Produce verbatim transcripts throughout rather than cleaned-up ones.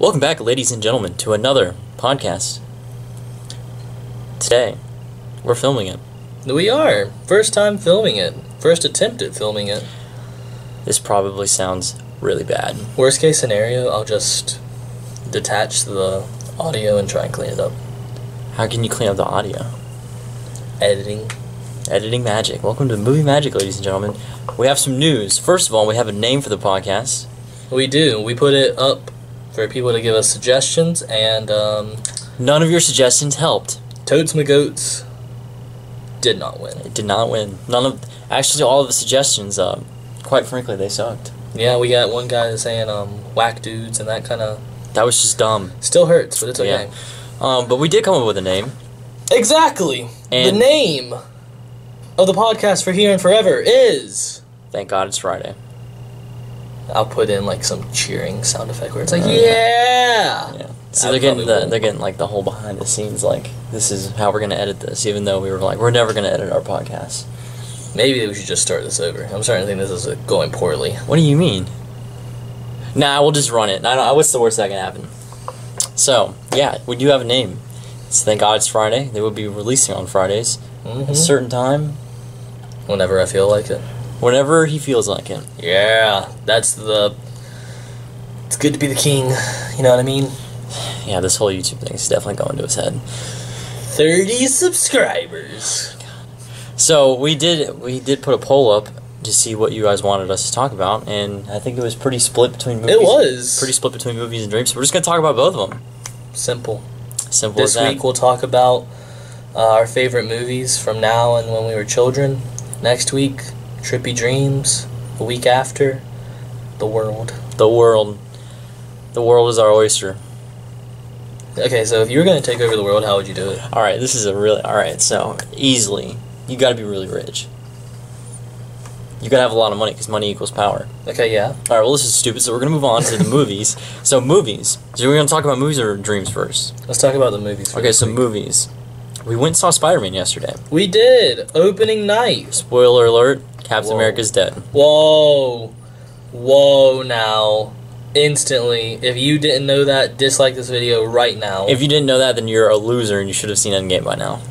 Welcome back, ladies and gentlemen, to another podcast. Today, we're filming it. We are. First time filming it. First attempt at filming it. This probably sounds really bad. Worst case scenario, I'll just detach the audio and try and clean it up. How can you clean up the audio? Editing. Editing magic. Welcome to Movie Magic, ladies and gentlemen. We have some news. First of all, we have a name for the podcast. We do. We put it up for people to give us suggestions, and um, none of your suggestions helped. Toads My Goats did not win. It did not win. None of, actually, all of the suggestions. Uh, quite frankly, they sucked. Yeah, we got one guy saying um, whack dudes and that kind of. That was just dumb. Still hurts, but it's okay. Yeah. Um, but we did come up with a name. Exactly. And the name of the podcast for here and forever is Thank God It's Friday. I'll put in like some cheering sound effect where it's like, uh, yeah. Yeah. So I they're getting the won't. they're getting like the whole behind the scenes, like this is how we're gonna edit this, even though we were like we're never gonna edit our podcast. Maybe we should just start this over. I'm starting to think this is going poorly. What do you mean? Nah, we'll just run it. I don't. What's the worst that can happen? So yeah, we do have a name. It's Thank God It's Friday. They will be releasing on Fridays, mm-hmm. at a certain time. Whenever I feel like it. Whenever he feels like it. Yeah, that's the... It's good to be the king, you know what I mean? Yeah, this whole YouTube thing is definitely going to his head. thirty subscribers. So, we did we did put a poll up to see what you guys wanted us to talk about, and I think it was pretty split between movies. It was. Pretty split between movies and dreams. We're just going to talk about both of them. Simple. Simple as that. This week we'll talk about uh, our favorite movies from now and when we were children. Next week... Trippy Dreams, the week after, The World. The World. The World is our oyster. Okay, so if you were going to take over the world, how would you do it? Alright, this is a really... Alright, so, easily. You got to be really rich. You got to have a lot of money, because money equals power. Okay, yeah. Alright, well, this is stupid, so we're going to move on to the movies. So, movies. So, we're going to talk about movies or dreams first? Let's talk about the movies first. Okay, so movies. We went and saw Spider-Man yesterday. We did! Opening night! Spoiler alert. Captain Whoa. America's dead. Whoa. Whoa now. Instantly. If you didn't know that, dislike this video right now. If you didn't know that, then you're a loser and you should have seen Endgame by now.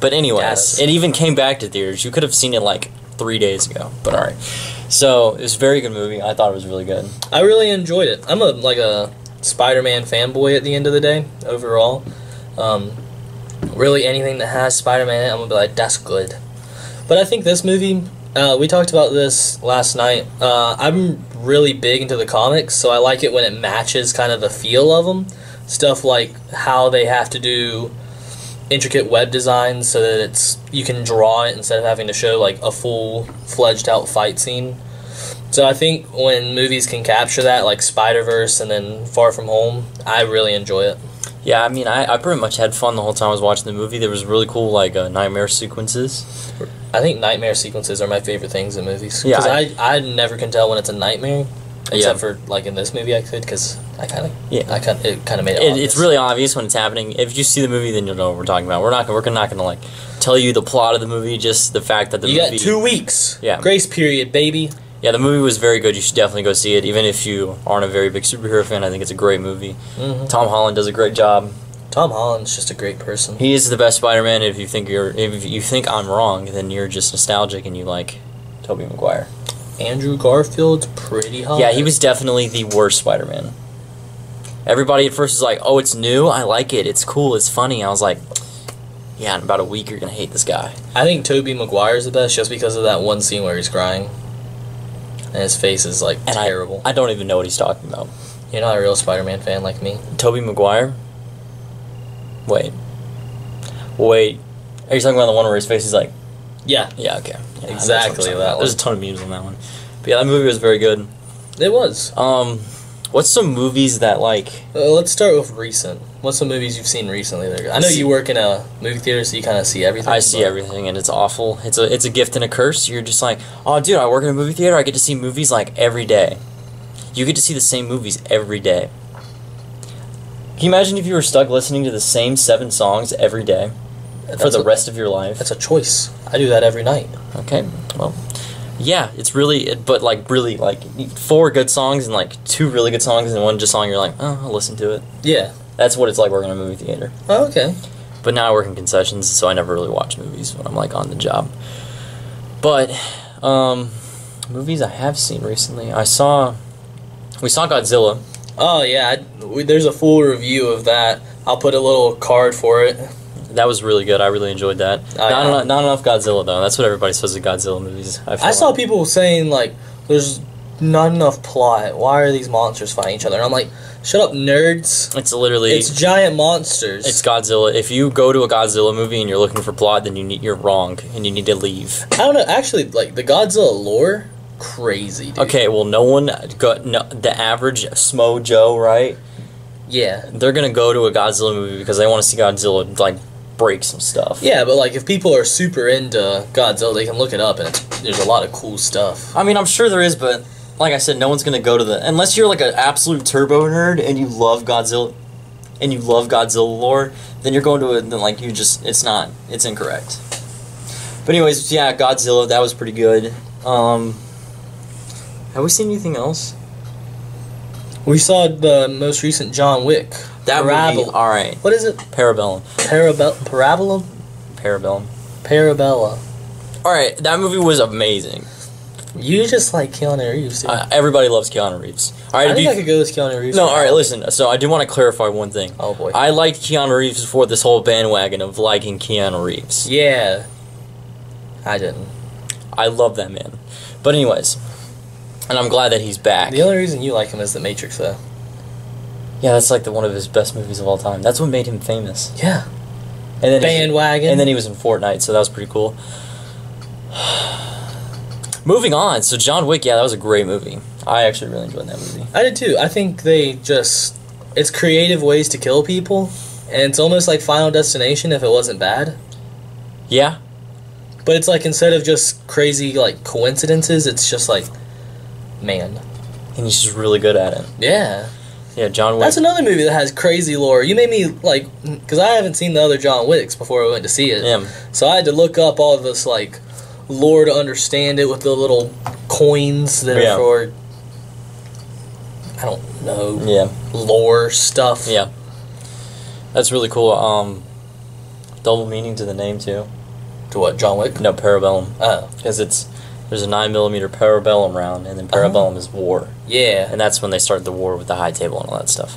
But anyways, yes. It even came back to theaters. You could have seen it like three days ago. But alright. So, it was a very good movie. I thought it was really good. I really enjoyed it. I'm a like a Spider-Man fanboy at the end of the day, overall. Um, really anything that has Spider-Man in it, I'm gonna be like, that's good. But I think this movie... Uh, we talked about this last night. Uh, I'm really big into the comics, so I like it when it matches kind of the feel of them. Stuff like how they have to do intricate web designs so that it's you can draw it instead of having to show like a full fledged out fight scene. So I think when movies can capture that, like Spider-Verse and then Far From Home, I really enjoy it. Yeah, I mean, I, I pretty much had fun the whole time I was watching the movie. There was really cool, like, uh, nightmare sequences. I think nightmare sequences are my favorite things in movies. Because yeah, I, I, I never can tell when it's a nightmare. Except yeah. for, like, in this movie I could, because I kind of, yeah. I kind it kind of made it, it obvious. It's really obvious when it's happening. If you see the movie, then you'll know what we're talking about. We're not, we're not going to, like, tell you the plot of the movie, just the fact that the you movie... You got two weeks. Yeah. Grace period, baby. Yeah, the movie was very good. You should definitely go see it. Even if you aren't a very big superhero fan, I think it's a great movie. Mm-hmm. Tom Holland does a great job. Tom Holland's just a great person. He is the best Spider-Man. If you think you're, if you think I'm wrong, then you're just nostalgic and you like Tobey Maguire. Andrew Garfield's pretty hot. Yeah, he was definitely the worst Spider-Man. Everybody at first was like, "Oh, it's new. I like it. It's cool. It's funny." I was like, "Yeah, in about a week, you're gonna hate this guy." I think Tobey Maguire's the best just because of that one scene where he's crying. And his face is, like, and terrible. I, I don't even know what he's talking about. You're not a real Spider-Man fan like me. Tobey Maguire? Wait. Wait. Are you talking about the one where his face is like... Yeah. Yeah, okay. Yeah, exactly that about. one. There's a ton of memes on that one. But yeah, that movie was very good. It was. Um, what's some movies that, like... Uh, let's start with recent. What's some movies you've seen recently? That are I know see, you work in a movie theater, so you kind of see everything. I see everything, and it's awful. It's a it's a gift and a curse. You're just like, oh, dude, I work in a movie theater. I get to see movies, like, every day. You get to see the same movies every day. Can you imagine if you were stuck listening to the same seven songs every day that's for the a, rest of your life? That's a choice. I do that every night. Okay, well, yeah, it's really, it, but like really, like four good songs and like two really good songs and one just song you're like, oh, I'll listen to it. Yeah. That's what it's like working in a movie theater. Oh, okay. But now I work in concessions, so I never really watch movies when I'm like on the job. But um, movies I have seen recently, I saw, we saw Godzilla. Oh yeah, I, we, there's a full review of that. I'll put a little card for it. That was really good. I really enjoyed that. Uh, not, enough, not enough Godzilla, though. That's what everybody says of Godzilla movies. I, I saw like. people saying, like, there's not enough plot. Why are these monsters fighting each other? And I'm like, shut up, nerds. It's literally... It's giant monsters. It's Godzilla. If you go to a Godzilla movie and you're looking for plot, then you need, you're wrong, and you need to leave. I don't know. Actually, like, the Godzilla lore... Crazy, dude. Okay, well, no one got no, the average Smo Joe, right? Yeah, they're gonna go to a Godzilla movie because they want to see Godzilla like break some stuff. Yeah, but like if people are super into Godzilla, they can look it up and it's, there's a lot of cool stuff. I mean, I'm sure there is, but like I said, no one's gonna go to the unless you're like an absolute turbo nerd and you love Godzilla and you love Godzilla lore. Then you're going to it, and then like you just it's not it's incorrect. But anyways, yeah, Godzilla, that was pretty good. Um. Have we seen anything else? We saw the most recent John Wick. That Parabellum. Movie, all right. What is it? Parabellum. Parabellum. Parabellum. Parabellum. Parabellum. All right, that movie was amazing. You just like Keanu Reeves. Uh, everybody loves Keanu Reeves. All right, I think you, I could go with Keanu Reeves. No, all right, listen. So I do want to clarify one thing. Oh boy. I liked Keanu Reeves before this whole bandwagon of liking Keanu Reeves. Yeah. I didn't. I love that man. But anyways. And I'm glad that he's back. The only reason you like him is The Matrix, though. Yeah, that's like the one of his best movies of all time. That's what made him famous. Yeah. And then bandwagon. He, and then he was in Fortnite, so that was pretty cool. Moving on. So John Wick, yeah, that was a great movie. I actually really enjoyed that movie. I did, too. I think they just... It's creative ways to kill people, and it's almost like Final Destination if it wasn't bad. Yeah. But it's like instead of just crazy like coincidences, it's just like... Man. And he's just really good at it. Yeah. Yeah, John Wick. That's another movie that has crazy lore. You made me, like, because I haven't seen the other John Wicks before I went to see it. Yeah. So I had to look up all of this, like, lore to understand it with the little coins that yeah. are for, I don't know, yeah. lore stuff. Yeah. That's really cool. Um, double meaning to the name, too. To what, John Wick? No, Parabellum. Oh. Because it's... There's a nine millimeter Parabellum round, and then Parabellum uh-huh. is war. Yeah. And that's when they start the war with the high table and all that stuff.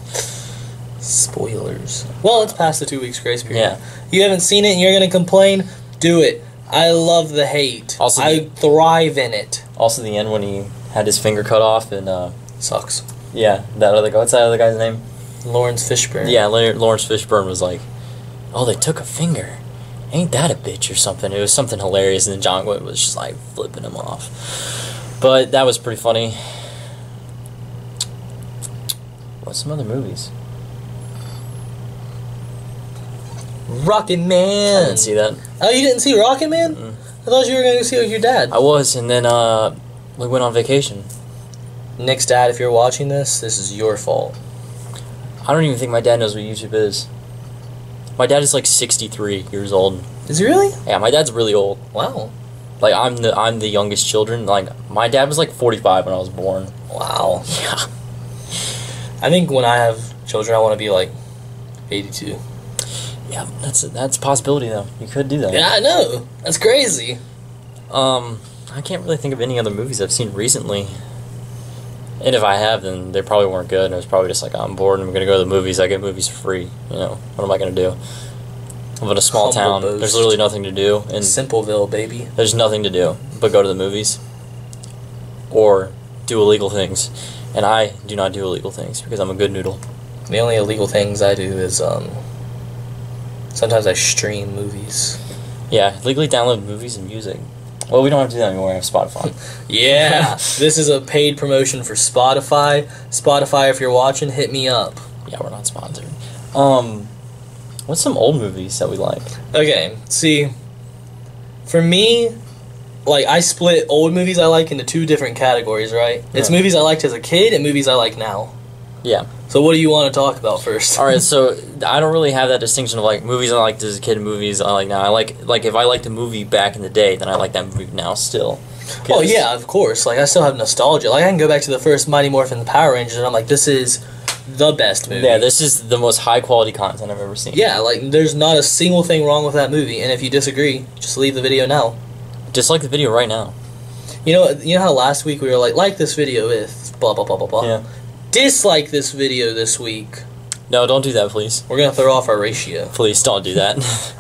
Spoilers. Well, it's past the two weeks grace period. Yeah. You haven't seen it and you're going to complain? Do it. I love the hate. Also, I the, thrive in it. Also, the end when he had his finger cut off and... Uh, Sucks. Yeah. That other guy. What's that other guy's name? Lawrence Fishburne. Yeah, Lawrence Fishburne was like, oh, they took a finger. Ain't that a bitch or something? It was something hilarious, and then John Wick was just like flipping him off. But that was pretty funny. What's some other movies? Rockin' Man. I didn't see that. Oh, you didn't see Rockin' Man? Mm-hmm. I thought you were going to see it with your dad. I was, and then uh, we went on vacation. Nick's dad, if you're watching this, this is your fault. I don't even think my dad knows what YouTube is. My dad is like sixty-three years old. Is he really? Yeah, my dad's really old. Wow. Like I'm the I'm the youngest children. Like my dad was like forty-five when I was born. Wow. Yeah. I think when I have children, I want to be like eighty-two. Yeah, that's a, that's a possibility though. You could do that. Yeah, I know. That's crazy. Um, I can't really think of any other movies I've seen recently. And if I have, then they probably weren't good. And it was probably just like, I'm bored and I'm going to go to the movies. I get movies for free. You know, what am I going to do? I'm in a small Humble town. Boast. There's literally nothing to do. In Simpleville, baby. There's nothing to do but go to the movies or do illegal things. And I do not do illegal things because I'm a good noodle. The only illegal things I do is um, sometimes I stream movies. Yeah, legally download movies and music. Well, we don't have to do that anymore. We have Spotify. Yeah. This is a paid promotion for Spotify. Spotify, if you're watching, hit me up. Yeah, we're not sponsored. Um, what's some old movies that we like? Okay, see, for me, like, I split old movies I like into two different categories, right? Yeah. It's movies I liked as a kid and movies I like now. Yeah. So what do you want to talk about first? All right, so I don't really have that distinction of, like, movies I liked as a kid and movies I like now. I like, like, if I liked a movie back in the day, then I like that movie now still. Well, yeah, of course. Like, I still have nostalgia. Like, I can go back to the first Mighty Morphin Power Rangers, and I'm like, this is the best movie. Yeah, this is the most high-quality content I've ever seen. Yeah, like, there's not a single thing wrong with that movie, and if you disagree, just leave the video now. Dislike the video right now. You know, you know how last week we were like, like this video if blah, blah, blah, blah, blah. Yeah. Dislike this video this week. No, don't do that, please. We're going to throw off our ratio. Please, don't do that.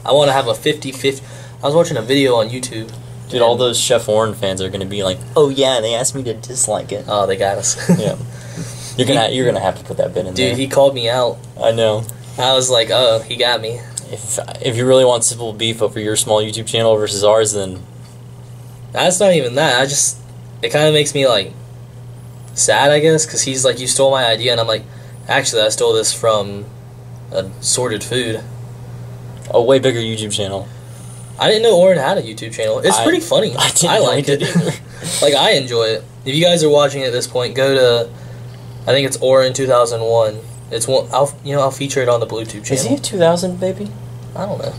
I want to have a fifty fifty. I was watching a video on YouTube. Dude, all those Chef Warren fans are going to be like, oh, yeah, they asked me to dislike it. Oh, they got us. Yeah. You're going to you're gonna have to put that bit in dude, there. Dude, he called me out. I know. I was like, oh, he got me. If if you really want simple beef over your small YouTube channel versus ours, then... That's not even that. I just... It kind of makes me, like, sad, I guess, because he's like, you stole my idea, and I'm like... Actually, I stole this from uh, Sorted Food. A way bigger YouTube channel. I didn't know Oren had a YouTube channel. It's I, pretty funny. I, I like it. it like, I enjoy it. If you guys are watching at this point, go to, I think it's Oren two thousand one. It's one, I'll, you know, I'll feature it on the BlueTube channel. Is he a two thousand baby? I don't know.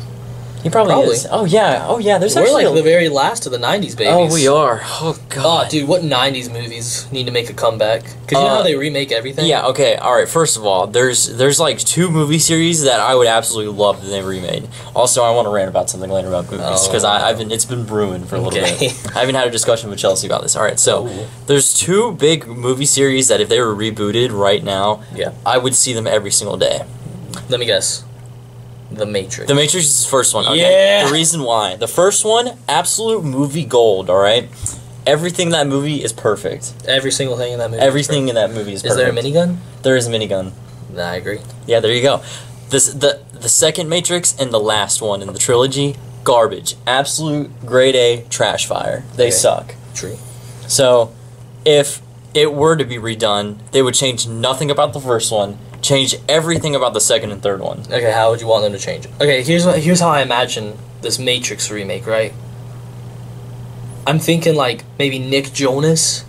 He probably, probably is. Oh, yeah. Oh, yeah. There's We're actually like a... the very last of the nineties babies. Oh, we are. Oh, God. Oh, dude, what nineties movies need to make a comeback? Because you uh, know how they remake everything? Yeah, okay. All right. First of all, there's there's like two movie series that I would absolutely love that they remade. Also, I want to rant about something later about movies because oh. I've been, it's been brewing for a little okay. bit. I haven't had a discussion with Chelsea about this. All right. So Ooh. There's two big movie series that if they were rebooted right now, yeah. I would see them every single day. Let me guess. The Matrix. The Matrix is the first one, okay? Yeah! The reason why. The first one, absolute movie gold, alright? Everything in that movie is perfect. Every single thing in that movie Everything is in that movie is perfect. Is there a minigun? There is a minigun. Nah, I agree. Yeah, there you go. This, the, the second Matrix and the last one in the trilogy, garbage. Absolute grade A trash fire. They okay. suck. True. So, if it were to be redone, they would change nothing about the first one. Change everything about the second and third one. Okay, how would you want them to change it? Okay, here's what, here's how I imagine this Matrix remake, right? I'm thinking, like, maybe Nick Jonas.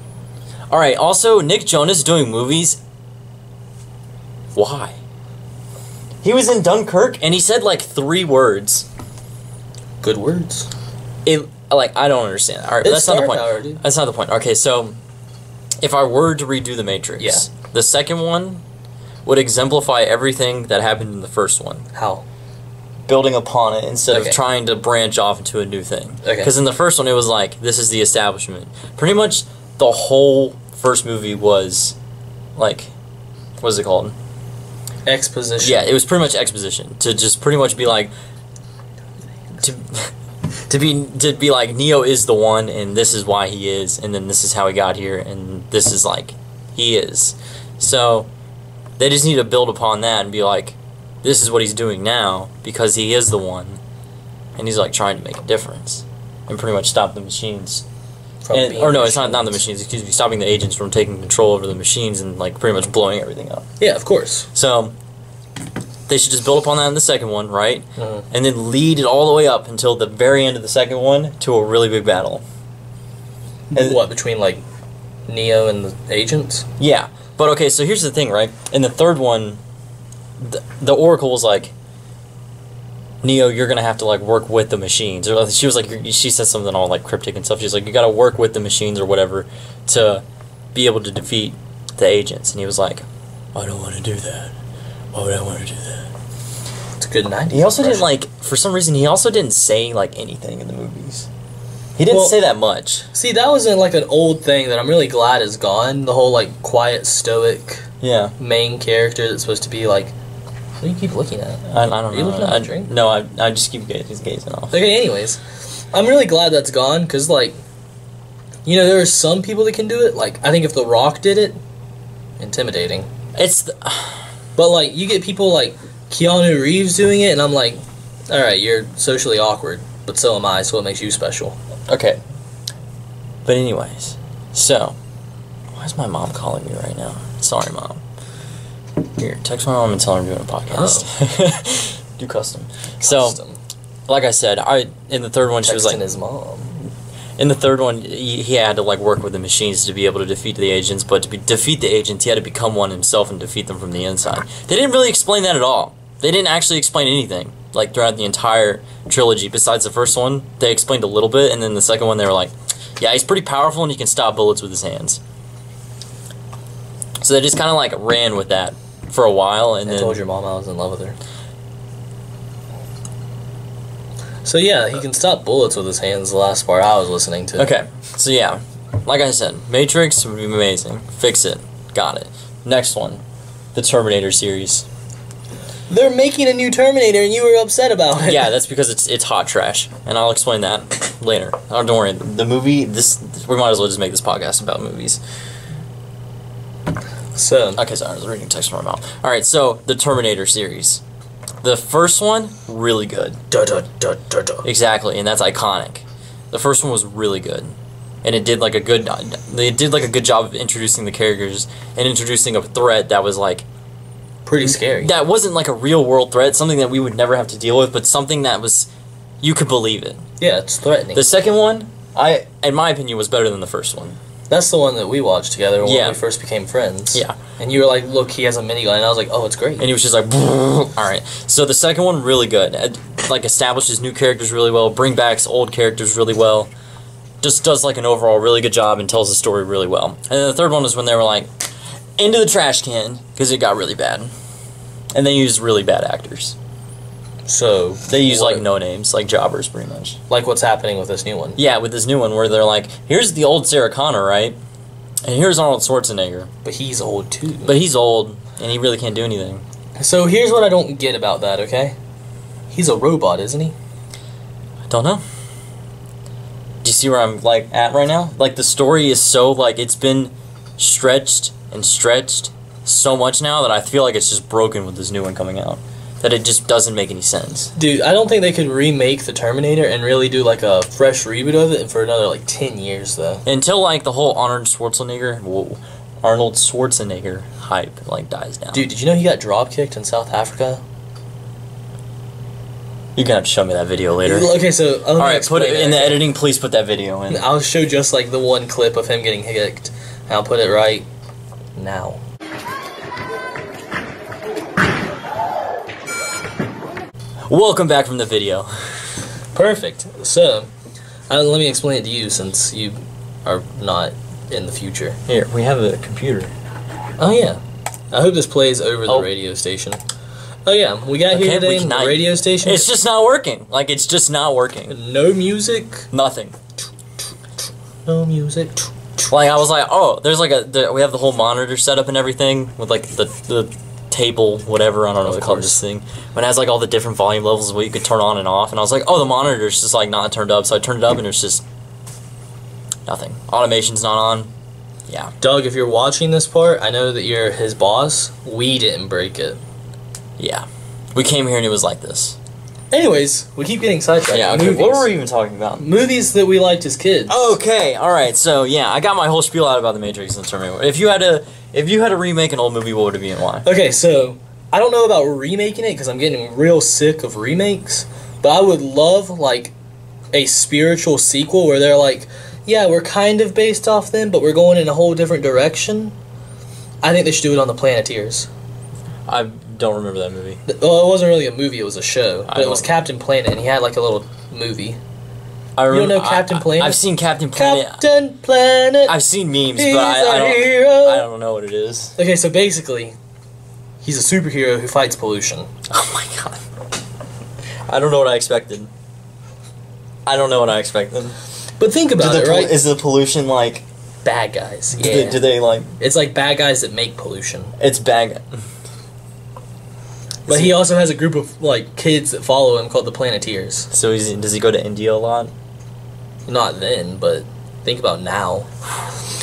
Alright, also, Nick Jonas doing movies... Why? He was in Dunkirk, and he said, like, three words. Good words. It, like, I don't understand. Alright, that's not the point. Power, that's not the point. Okay, so, if I were to redo The Matrix, yeah. the second one... would exemplify everything that happened in the first one. How? Building upon it instead okay. of trying to branch off into a new thing. Okay. Because in the first one, it was like, this is the establishment. Pretty much the whole first movie was, like, what is it called? Exposition. Yeah, it was pretty much exposition. To just pretty much be like, to, to be, to be like, Neo is the one, and this is why he is, and then this is how he got here, and this is, like, he is. So... They just need to build upon that and be like, this is what he's doing now because he is the one. And he's like trying to make a difference and pretty much stop the machines. And, or no, machines. It's not, not the machines, excuse me, stopping the agents from taking control over the machines and like pretty much blowing everything up. Yeah, of course. So they should just build upon that in the second one, right? Mm-hmm. And then lead it all the way up until the very end of the second one to a really big battle. And what, between like Neo and the agents? Yeah. But okay, so here's the thing, right? In the third one, the, the Oracle was like, Neo, you're going to have to, like, work with the machines. Or she was like, she said something all, like, cryptic and stuff. She's like, you got to work with the machines or whatever to be able to defeat the agents. And he was like, I don't want to do that. Why would I want to do that? It's a good nineties. He also didn't, like, for some reason, he also didn't say, like, anything in the movies. He didn't well, say that much. See, that was in, like, an old thing that I'm really glad is gone. The whole, like, quiet, stoic yeah. main character that's supposed to be, like... What do you keep looking at? I, I don't Are know. Are you looking at I, a drink? No, I, I just keep gazing, gazing off. Okay, anyways. I'm really glad that's gone, because, like... You know, there are some people that can do it. Like, I think if The Rock did it... Intimidating. It's the... But, like, you get people like Keanu Reeves doing it, and I'm like... Alright, you're socially awkward, but so am I, so it makes you special. Okay, but anyways, so, why is my mom calling me right now? Sorry, Mom. Here, text my mom and tell her I'm doing a podcast. Oh. Do custom. custom. So, like I said, I in the third one, she Texting was like... his mom. In the third one, he, he had to, like, work with the machines to be able to defeat the agents, but to be, defeat the agents, he had to become one himself and defeat them from the inside. They didn't really explain that at all. They didn't actually explain anything. Like, throughout the entire trilogy, besides the first one, they explained a little bit, and then the second one, they were like, Yeah, he's pretty powerful and he can stop bullets with his hands. So they just kind of like ran with that for a while, and I then... I told your mom I was in love with her. So yeah, he can stop bullets with his hands, the last part I was listening to. Okay, so yeah, like I said, Matrix would be amazing. Fix it. Got it. Next one, the Terminator series. They're making a new Terminator and you were upset about it. Yeah, that's because it's it's hot trash, and I'll explain that later. Oh, don't worry, the movie, this, we might as well just make this podcast about movies. So okay, sorry, I was reading text from my mouth. Alright, so the Terminator series. The first one, really good. Da, da, da, da, da. Exactly, and that's iconic. The first one was really good, and it did like a good, they did like a good job of introducing the characters and introducing a threat that was like pretty scary. That wasn't like a real world threat, something that we would never have to deal with, but something that was, you could believe it. Yeah, it's threatening. The second one, I, in my opinion, was better than the first one. That's the one that we watched together when yeah. we first became friends. Yeah. And you were like, look, he has a minigun. And I was like, oh, it's great. And he was just like, all right. So the second one, really good. It, like, establishes new characters really well, bring backs old characters really well. Just does, like, an overall really good job and tells the story really well. And then the third one is when they were like, into the trash can, because it got really bad. And they used really bad actors. So they use what? Like no names, like jobbers, pretty much. Like what's happening with this new one? Yeah, with this new one, where they're like, "Here's the old Sarah Connor, right? And here's Arnold Schwarzenegger." But he's old too. But he's old, and he really can't do anything. So here's what I don't get about that. Okay, he's a robot, isn't he? I don't know. Do you see where I'm like at right now? Like the story is so like it's been stretched and stretched so much now that I feel like it's just broken with this new one coming out. That it just doesn't make any sense. Dude, I don't think they could remake the Terminator and really do, like, a fresh reboot of it for another, like, ten years, though. Until, like, the whole Arnold Schwarzenegger, whoa, Arnold Schwarzenegger hype, like, dies down. Dude, did you know he got dropkicked in South Africa? You're gonna have to show me that video later. Okay, so... All right, put it in the editing, please put that video in. I'll show just, like, the one clip of him getting kicked. I'll put it right now. Welcome back from the video. Perfect. So, uh, let me explain it to you since you are not in the future. Here, we have a computer. Oh, yeah. I hope this plays over oh. the radio station. Oh, yeah. We got okay, here today in the radio station. It's just not working. Like, it's just not working. No music. Nothing. No music. Like, I was like, oh, there's like a... The, we have the whole monitor set up and everything with, like, the... the table, whatever, I don't know what they call this thing, but it has like all the different volume levels what you could turn on and off, and I was like, oh, the monitor's just like not turned up, so I turned it up and it's just nothing. Automation's not on. Yeah. Doug, if you're watching this part, I know that you're his boss. We didn't break it. Yeah. We came here and it was like this. Anyways, we keep getting sidetracked. Yeah, okay, what were we even talking about? Movies that we liked as kids. Okay, alright, so yeah, I got my whole spiel out about The Matrix and Terminator. If you had to, if you had to remake an old movie, what would it be and why? Okay, so, I don't know about remaking it, because I'm getting real sick of remakes, but I would love, like, a spiritual sequel where they're like, yeah, we're kind of based off them, but we're going in a whole different direction. I think they should do it on the Planeteers. I... don't remember that movie. Well, it wasn't really a movie, it was a show. But it was Captain Planet, and he had like a little movie. I remember, you don't know Captain I, Planet? I've seen Captain Planet. Captain Planet! I've seen memes, he's but I, I, don't, I don't know what it is. Okay, so basically, he's a superhero who fights pollution. Oh my god. I don't know what I expected. I don't know what I expected. But think about do it, right? Is the pollution like... Bad guys, do yeah. They, do they like... It's like bad guys that make pollution. It's bad guys. But he also has a group of, like, kids that follow him called the Planeteers. So he's, does he go to India a lot? Not then, but think about now.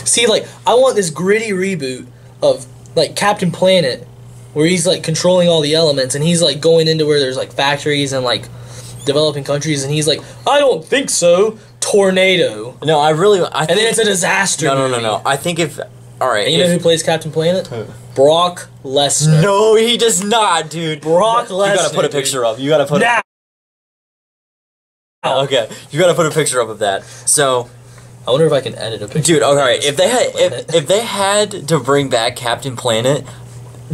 See, like, I want this gritty reboot of, like, Captain Planet, where he's, like, controlling all the elements, and he's, like, going into where there's, like, factories and, like, developing countries, and he's like, I don't think so, tornado. No, I really... I and think, then it's a disaster No, no, no, no, no. I think if... All right. And you if, know who plays Captain Planet? Who? Brock Lesnar. No, he does not, dude. Brock Lesnar. You gotta put a picture up. You gotta put now. A... Okay, you gotta put a picture up of that. So, I wonder if I can edit a picture. Dude, all right. If they had, if, if they had to bring back Captain Planet,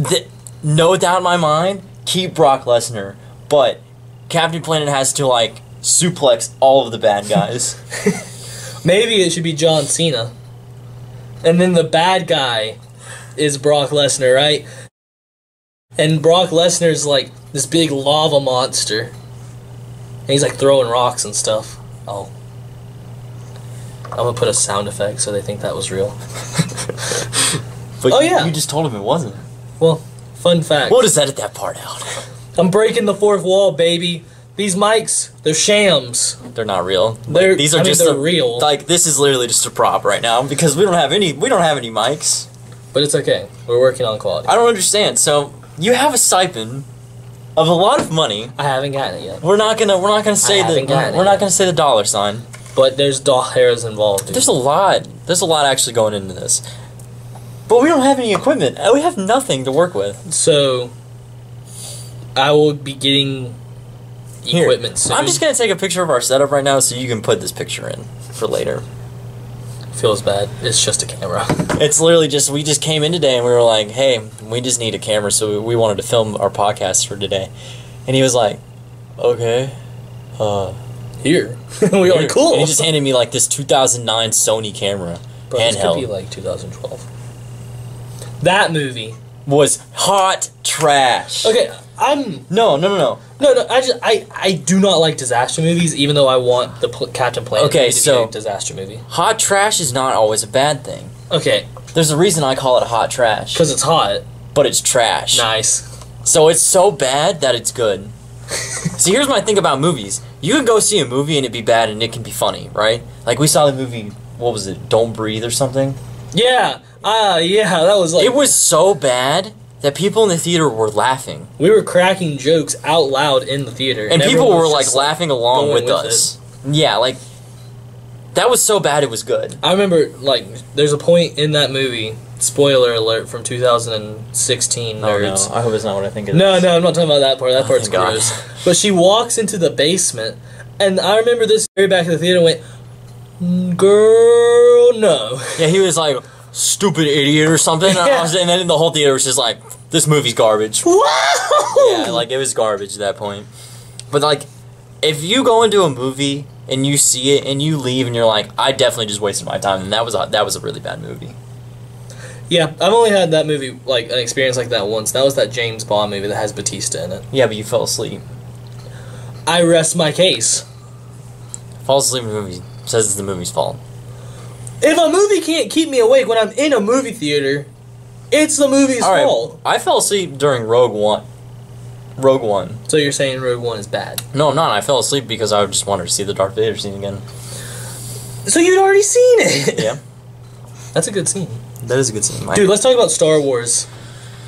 th no doubt in my mind, keep Brock Lesnar, but Captain Planet has to like suplex all of the bad guys. Maybe it should be John Cena. And then the bad guy is Brock Lesnar, right? And Brock Lesnar's like this big lava monster. And he's like throwing rocks and stuff. Oh. I'm gonna put a sound effect so they think that was real. But oh, you, yeah. You just told him it wasn't. Well, fun fact. We'll just edit that part out. I'm breaking the fourth wall, baby. These mics, they're shams. They're not real. They're, These are I just mean, they're a, real. Like, this is literally just a prop right now because we don't have any. We don't have any mics. But it's okay. We're working on quality. I don't understand. So you have a stipend of a lot of money. I haven't gotten it yet. We're not gonna. We're not gonna say the. We're, we're not gonna say the dollar sign. But there's dollars involved. Dude. There's a lot. There's a lot actually going into this. But we don't have any equipment. We have nothing to work with. So I will be getting equipment soon. I'm just going to take a picture of our setup right now so you can put this picture in for later. Feels bad. It's just a camera. It's literally just, we just came in today and we were like, hey, we just need a camera, so we wanted to film our podcast for today. And he was like, okay, uh... here. we here. Are cool. And he just handed me like this two thousand nine Sony camera. Bro, handheld. This could be like two thousand twelve. That movie was hot trash. Okay, I'm no, no, no, no, no, no. I just I I do not like disaster movies, even though I want the pl Captain Planet okay, movie to so, be a disaster movie. Hot trash is not always a bad thing. Okay, there's a reason I call it hot trash. Because it's hot, but it's trash. Nice. So it's so bad that it's good. See, here's my thing about movies. You can go see a movie and it be bad and it can be funny, right? Like, we saw the movie, what was it, Don't Breathe or something? Yeah, ah, uh, yeah, that was like... It was so bad that people in the theater were laughing. We were cracking jokes out loud in the theater. And, and people were, like, laughing along with, with us. It. Yeah, like, that was so bad it was good. I remember, like, there's a point in that movie... Spoiler alert from two thousand sixteen, nerds. Oh, no. I hope it's not what I think it is. No, no, I'm not talking about that part. That part's oh, gross. But she walks into the basement, and I remember this very back in the theater went, girl, no. Yeah, he was like, stupid idiot or something. Yeah. And, I was, and then the whole theater was just like, this movie's garbage. Wow! Yeah, like, it was garbage at that point. But, like, if you go into a movie and you see it and you leave and you're like, I definitely just wasted my time, and that was a, that was a really bad movie. Yeah, I've only had that movie, like, an experience like that once. That was that James Bond movie that has Batista in it. Yeah, but you fell asleep. I rest my case. Fall asleep in a movie says it's the movie's fault. If a movie can't keep me awake when I'm in a movie theater, it's the movie's All right, fault. I fell asleep during Rogue One. Rogue One. So you're saying Rogue One is bad? No, I'm not. I fell asleep because I just wanted to see the Darth Vader scene again. So you'd already seen it? Yeah. That's a good scene. That is a good scene. Mike. Dude, let's talk about Star Wars.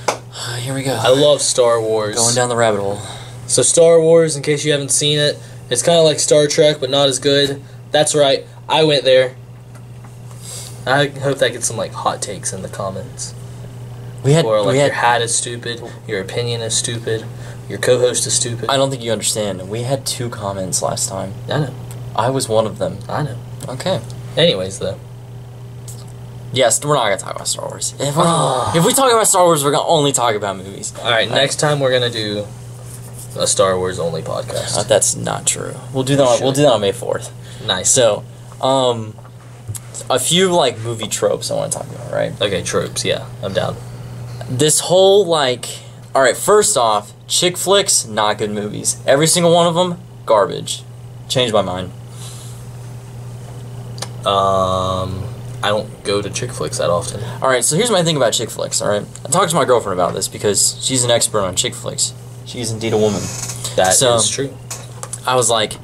Uh, here we go. I love Star Wars. Going down the rabbit hole. So Star Wars, in case you haven't seen it, it's kind of like Star Trek, but not as good. That's right. I went there. I hope that gets some like hot takes in the comments. We had, or like we had, your hat is stupid, your opinion is stupid, your co-host is stupid. I don't think you understand. We had two comments last time. I know. I was one of them. I know. Okay. Anyways, though. Yes, we're not going to talk about Star Wars. If, oh. if we talk about Star Wars, we're going to only talk about movies. All right, uh, next time we're going to do a Star Wars only podcast. Uh, that's not true. We'll do that on, we'll do that on May fourth. Nice. So, um a few like movie tropes I want to talk about, right? Okay, tropes, yeah. I'm down. This whole like All right, first off, chick flicks, not good movies. Every single one of them garbage. Changed my mind. Um I don't go to chick flicks that often. Alright, so here's my thing about chick flicks, alright? I talked to my girlfriend about this because she's an expert on chick flicks. She is indeed a woman. That so, is true. I was like,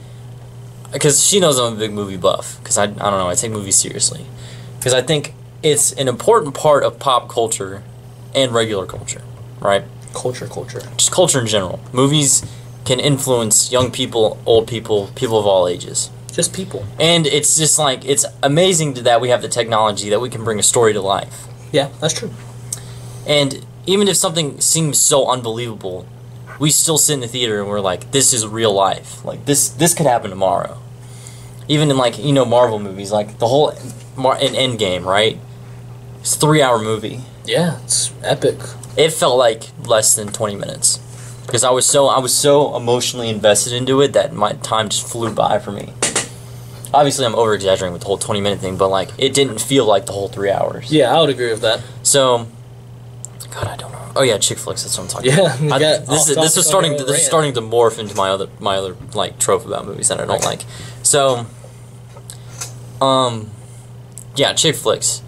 because she knows I'm a big movie buff, because I, I don't know, I take movies seriously. Because I think it's an important part of pop culture and regular culture, right? Culture, culture. Just culture in general. Movies can influence young people, old people, people of all ages. Just people. And it's just like, it's amazing that we have the technology that we can bring a story to life. Yeah, that's true. And even if something seems so unbelievable, we still sit in the theater and we're like, this is real life. Like, this this could happen tomorrow. Even in, like, you know, Marvel movies, like the whole Mar in Endgame, right? It's a three hour movie. Yeah, it's epic. It felt like less than twenty minutes. Because I was so I was so emotionally invested into it that my time just flew by for me. obviously I'm over exaggerating with the whole twenty minute thing, but like it didn't feel like the whole three hours. Yeah, I would agree with that. So, God, I don't know. Oh yeah, chick flicks. That's what I'm talking yeah, about. Yeah, this is this is starting to, this is starting to morph into my other my other like trope about movies that I don't like. So, um, yeah, chick flicks.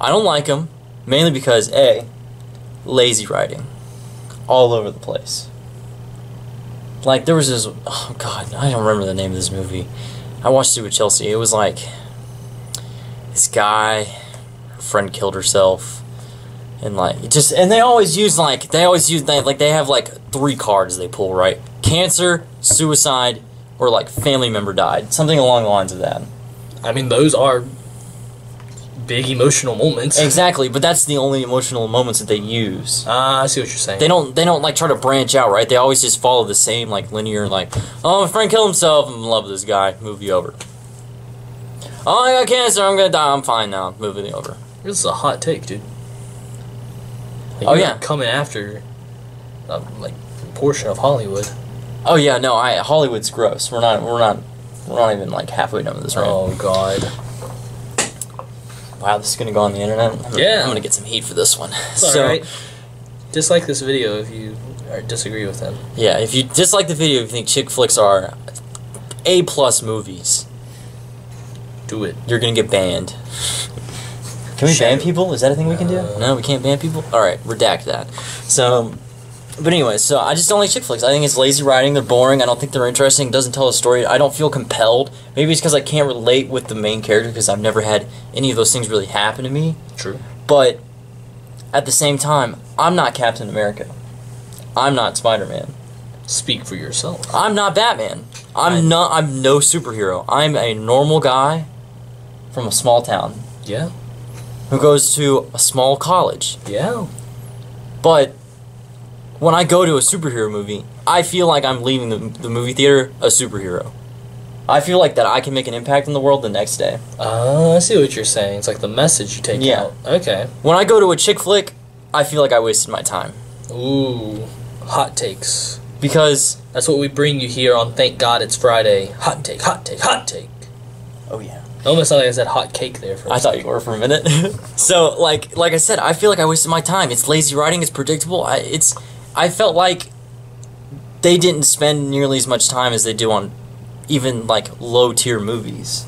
I don't like them mainly because A, lazy writing, all over the place. Like there was this. Oh God, I don't remember the name of this movie. I watched it with Chelsea. It was like this guy, her friend killed herself. And like just and they always use like they always use they, like they have like three cards they pull, right? Cancer, suicide, or like family member died, something along the lines of that. I mean, those are big emotional moments. Exactly, but that's the only emotional moments that they use. Ah, uh, I see what you're saying. They don't they don't like try to branch out, right? They always just follow the same like linear like, oh, my friend killed himself, I'm in love with this guy, movie over. Oh, I got cancer, I'm gonna die, I'm fine now, movie over. This is a hot take, dude. Like, oh yeah, coming after uh, like a portion of Hollywood. Oh yeah, no, I Hollywood's gross. We're not, we're not, we're not even like halfway done with this, right? Oh God! Wow, this is gonna go on the internet. I'm, yeah, I'm gonna get some heat for this one. It's so, all right. Dislike this video if you or disagree with them. Yeah, if you dislike the video, if you think chick flicks are A plus movies, do it. You're gonna get banned. Can we ban people? Is that a thing we can do? No, we can't ban people? Alright, redact that. So, but anyway, so I just don't like chick flicks. I think it's lazy writing, they're boring, I don't think they're interesting, doesn't tell a story, I don't feel compelled. Maybe it's because I can't relate with the main character because I've never had any of those things really happen to me. True. But, at the same time, I'm not Captain America. I'm not Spider-Man. Speak for yourself. I'm not Batman. I'm, I'm not, I'm no superhero. I'm a normal guy from a small town. Yeah. Who goes to a small college. Yeah. But when I go to a superhero movie, I feel like I'm leaving the, the movie theater a superhero. I feel like that I can make an impact in the world the next day. Oh, uh, I see what you're saying. It's like the message you take yeah. out. Okay. When I go to a chick flick, I feel like I wasted my time. Ooh. Hot takes. Because... that's what we bring you here on Thank God It's Friday. Hot take, hot take, hot take. Oh, yeah. Almost like I said hot cake there for a I second. Thought you were for a minute. So, like like I said, I feel like I wasted my time. It's lazy writing. It's predictable. I, it's, I felt like they didn't spend nearly as much time as they do on even, like, low-tier movies.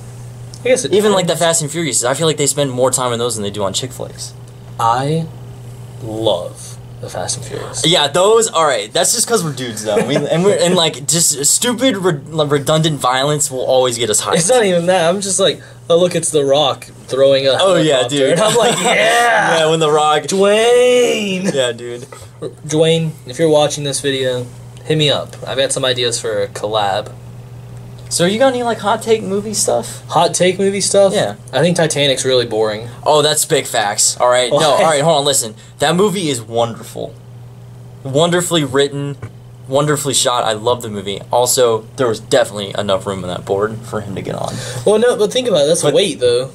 I guess it Even, depends. Like, the Fast and Furious. I feel like they spend more time on those than they do on chick flicks. I love the Fast and Furious. Yeah, those, alright. That's just because we're dudes, though. We, and, we're, and, like, just stupid, re redundant violence will always get us hyped. It's not even that. I'm just like, oh, look, it's The Rock throwing a helicopter. Oh, yeah, dude. And I'm like, yeah! Yeah, when The Rock... Dwayne! Yeah, dude. Dwayne, if you're watching this video, hit me up. I've got some ideas for a collab. So are you got any, like, hot take movie stuff? Hot take movie stuff? Yeah. I think Titanic's really boring. Oh, that's big facts. All right. What? No, all right, hold on, listen. That movie is wonderful. Wonderfully written, wonderfully shot. I love the movie. Also, there was definitely enough room on that board for him to get on. Well, no, but think about it. That's but, weight, though.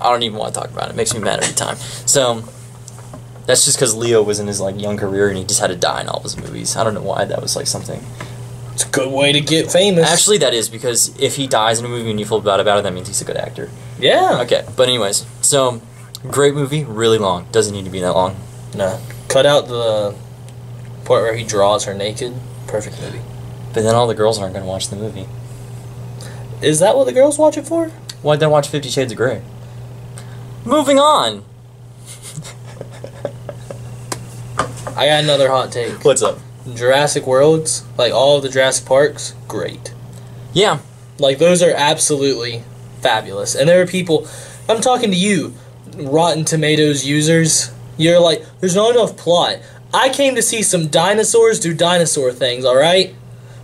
I don't even want to talk about it. It makes me mad every time. So... that's just because Leo was in his, like, young career and he just had to die in all of his movies. I don't know why that was, like, something... it's a good way to get famous. Actually, that is, because if he dies in a movie and you feel bad about it, that means he's a good actor. Yeah. Okay, but anyways, so, great movie, really long. Doesn't need to be that long. No. Cut out the part where he draws her naked. Perfect movie. But then all the girls aren't going to watch the movie. Is that what the girls watch it for? Why'd they watch Fifty Shades of Grey? Moving on! I got another hot take. What's up? Jurassic Worlds, like all of the Jurassic Parks, great. Yeah. Like, those are absolutely fabulous. And there are people, I'm talking to you, Rotten Tomatoes users, you're like, there's not enough plot. I came to see some dinosaurs do dinosaur things, alright?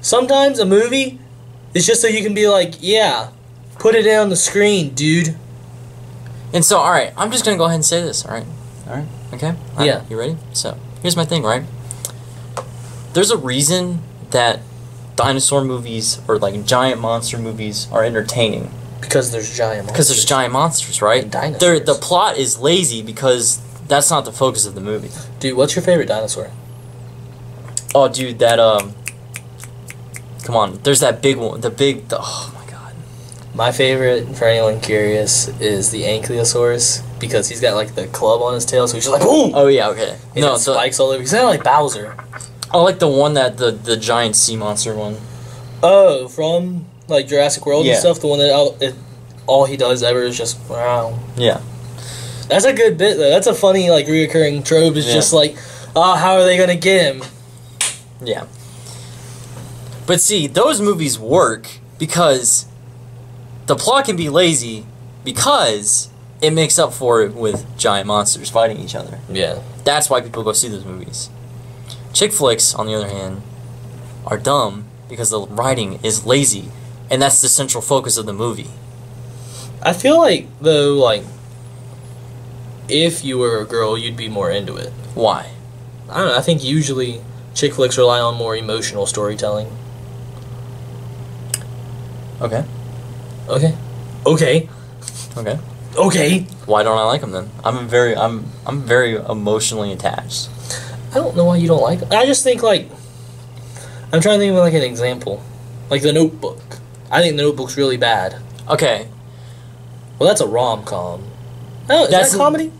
Sometimes a movie is just so you can be like, yeah, put it on the screen, dude. And so, alright, I'm just gonna go ahead and say this, alright? Alright, okay? All yeah. Right, you ready? So, here's my thing, right? There's a reason that dinosaur movies or like giant monster movies are entertaining. Because there's giant monsters. Because there's giant monsters, right? And dinosaurs. The plot is lazy because that's not the focus of the movie. Dude, what's your favorite dinosaur? Oh, dude, that, um... come on. There's that big one. The big... The, oh, my God. My favorite, for anyone curious, is the Ankylosaurus, because he's got like the club on his tail, so he's just like boom. Oh yeah, okay. And no, it so spikes all over. He's kind of like Bowser. I like the one that the the giant sea monster one. Oh, from like Jurassic World yeah. and stuff. The one that all, it, all he does ever is just wow. Yeah. That's a good bit though. That's a funny like reoccurring trope. Is yeah. just like, oh, how are they gonna get him? Yeah. But see, those movies work because the plot can be lazy because it makes up for it with giant monsters fighting each other. Yeah. That's why people go see those movies. Chick flicks, on the other hand, are dumb because the writing is lazy, and that's the central focus of the movie. I feel like, though, like, if you were a girl, you'd be more into it. Why? I don't know. I think usually chick flicks rely on more emotional storytelling. Okay. Okay. Okay. Okay. Okay. Why don't I like them then? I'm very, I'm, I'm very emotionally attached. I don't know why you don't like them. I just think like, I'm trying to think of like an example, like The Notebook. I think The Notebook's really bad. Okay. Well, that's a rom com. No, is that's that a comedy?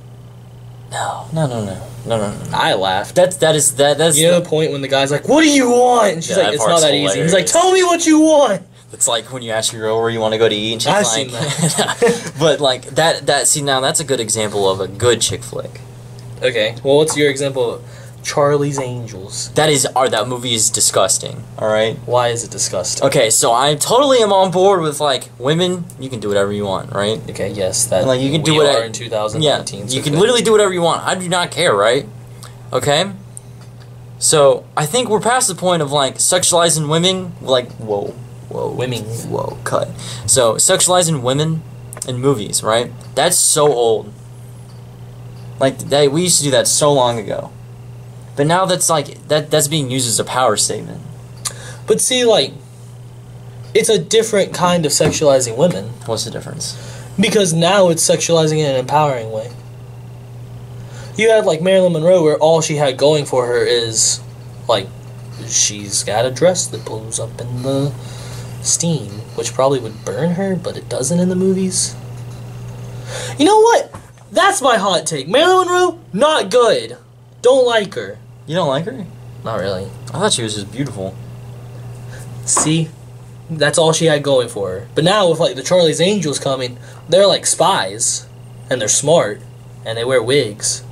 No, no, no, no, no, no, no. I laughed. That's that is that that's. You know the, the point when the guy's like, "What do you want?" And she's yeah, like, "It's not that hilarious. Easy." He's like, "Tell me what you want." It's like when you ask your girl where you want to go to eat, and she's I've like, seen that. But like that, that see now that's a good example of a good chick flick. Okay, well, what's your example of Charlie's Angels? That is, are that movie is disgusting. All right, why is it disgusting? Okay, so I totally am on board with like women. You can do whatever you want, right? Okay, yes, that and, like you can we do whatever in two thousand nineteen. Yeah, so you can good. literally do whatever you want. I do not care, right? Okay. So I think we're past the point of like sexualizing women. Like whoa. Whoa, women. Whoa, cut. So, sexualizing women in movies, right? That's so old. Like, that, we used to do that so long ago. But now that's, like, that that's being used as a power statement. But see, like, it's a different kind of sexualizing women. What's the difference? Because now it's sexualizing in an empowering way. You had, like, Marilyn Monroe, where all she had going for her is, like, she's got a dress that blows up in the steam, which probably would burn her, but it doesn't in the movies. You know what? That's my hot take. Marilyn Monroe, not good. Don't like her. You don't like her? Not really. I thought she was just beautiful. See? That's all she had going for her. But now with like the Charlie's Angels coming, they're like spies, and they're smart, and they wear wigs.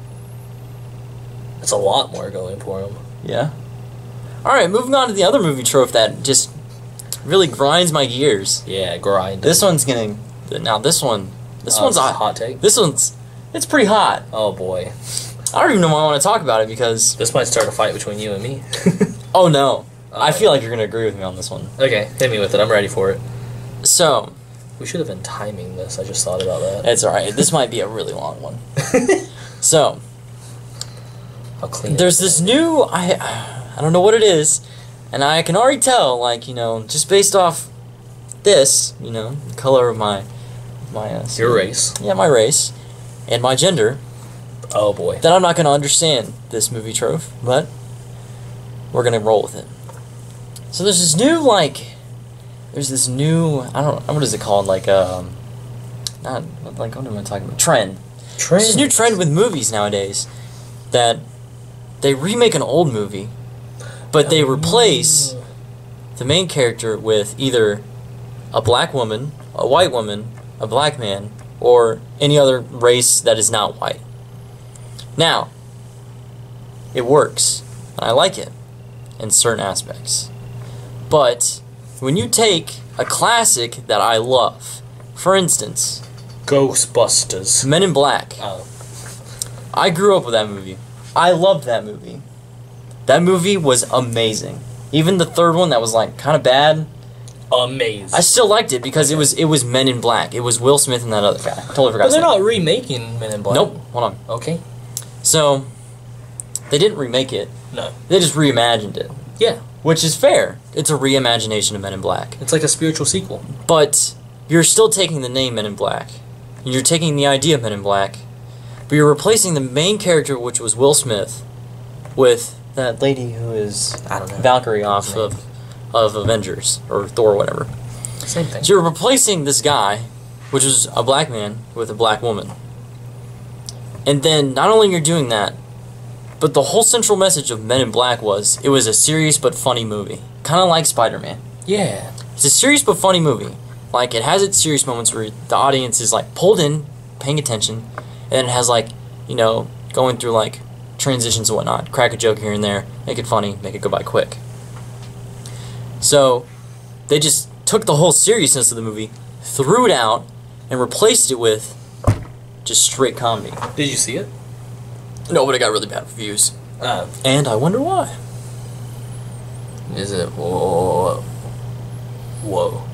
That's a lot more going for them. Yeah. Alright, moving on to the other movie trope that just really grinds my gears. Yeah, grind. This one's getting now. This one, this oh, one's this a hot take. This one's it's pretty hot. Oh boy, I don't even know why I want to talk about it because this might start a fight between you and me. Oh no, uh, I feel like you're gonna agree with me on this one. Okay, hit me with it. I'm ready for it. So we should have been timing this. I just thought about that. It's alright. This might be a really long one. So I'll clean. There's this down. new I I don't know what it is. And I can already tell, like, you know, just based off this, you know, the color of my... my uh, Your race. Yeah, my race. And my gender. Oh, boy. Then I'm not going to understand this movie trope, but we're going to roll with it. So there's this new, like... There's this new... I don't know. What is it called? Like, um... Not... Like, what am I talking about? Trend. Trend. There's this new trend with movies nowadays that they remake an old movie... But they replace the main character with either a black woman, a white woman, a black man, or any other race that is not white. Now, it works, and I like it in certain aspects. But when you take a classic that I love, for instance... Ghostbusters. Men in Black. Oh. I grew up with that movie. I loved that movie. That movie was amazing. Even the third one that was like kind of bad. Amazing. I still liked it because it was it was Men in Black. It was Will Smith and that other guy. I totally forgot. But they're not remaking Men in Black. Nope. Hold on. Okay. So they didn't remake it. No. They just reimagined it. Yeah. Which is fair. It's a reimagination of Men in Black. It's like a spiritual sequel. But you're still taking the name Men in Black. You're taking the idea of Men in Black. But you're replacing the main character, which was Will Smith, with that lady who is I don't know Valkyrie off of, of Avengers or Thor or whatever. Same thing. So you're replacing this guy, which is a black man, with a black woman. And then, not only you're doing that, but the whole central message of Men in Black was, it was a serious but funny movie. Kind of like Spider-Man. Yeah. It's a serious but funny movie. Like, it has its serious moments where the audience is, like, pulled in, paying attention, and it has, like, you know, going through, like, transitions and whatnot. Crack a joke here and there, make it funny, make it go by quick. So, they just took the whole seriousness of the movie, threw it out, and replaced it with just straight comedy. Did you see it? No, but it got really bad reviews. Uh, and I wonder why. Is it... Whoa. Whoa.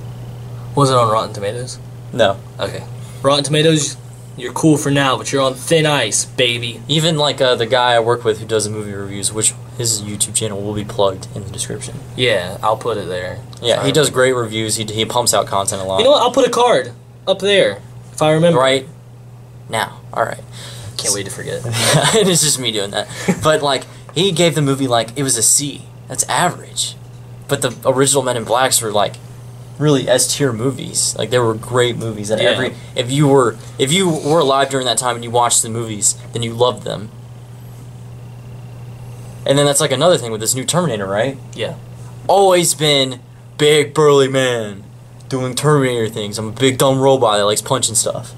Was it on Rotten Tomatoes? No. Okay. Rotten Tomatoes, you're cool for now, but you're on thin ice, baby. Even, like, uh, the guy I work with who does the movie reviews, which his YouTube channel will be plugged in the description. Yeah, I'll put it there. Yeah, Sorry. He does great reviews. He, he pumps out content a lot. You know what? I'll put a card up there, if I remember. Right now. All right. Can't wait to forget. It's just me doing that. But, like, he gave the movie, like, it was a C. That's average. But the original Men in Blacks were, like, really S-tier movies. Like, they were great movies. That yeah. every if you were if you were alive during that time and you watched the movies, then you loved them. And then that's, like, another thing with this new Terminator, right? Yeah. Always been big burly man doing Terminator things. I'm a big dumb robot that likes punching stuff.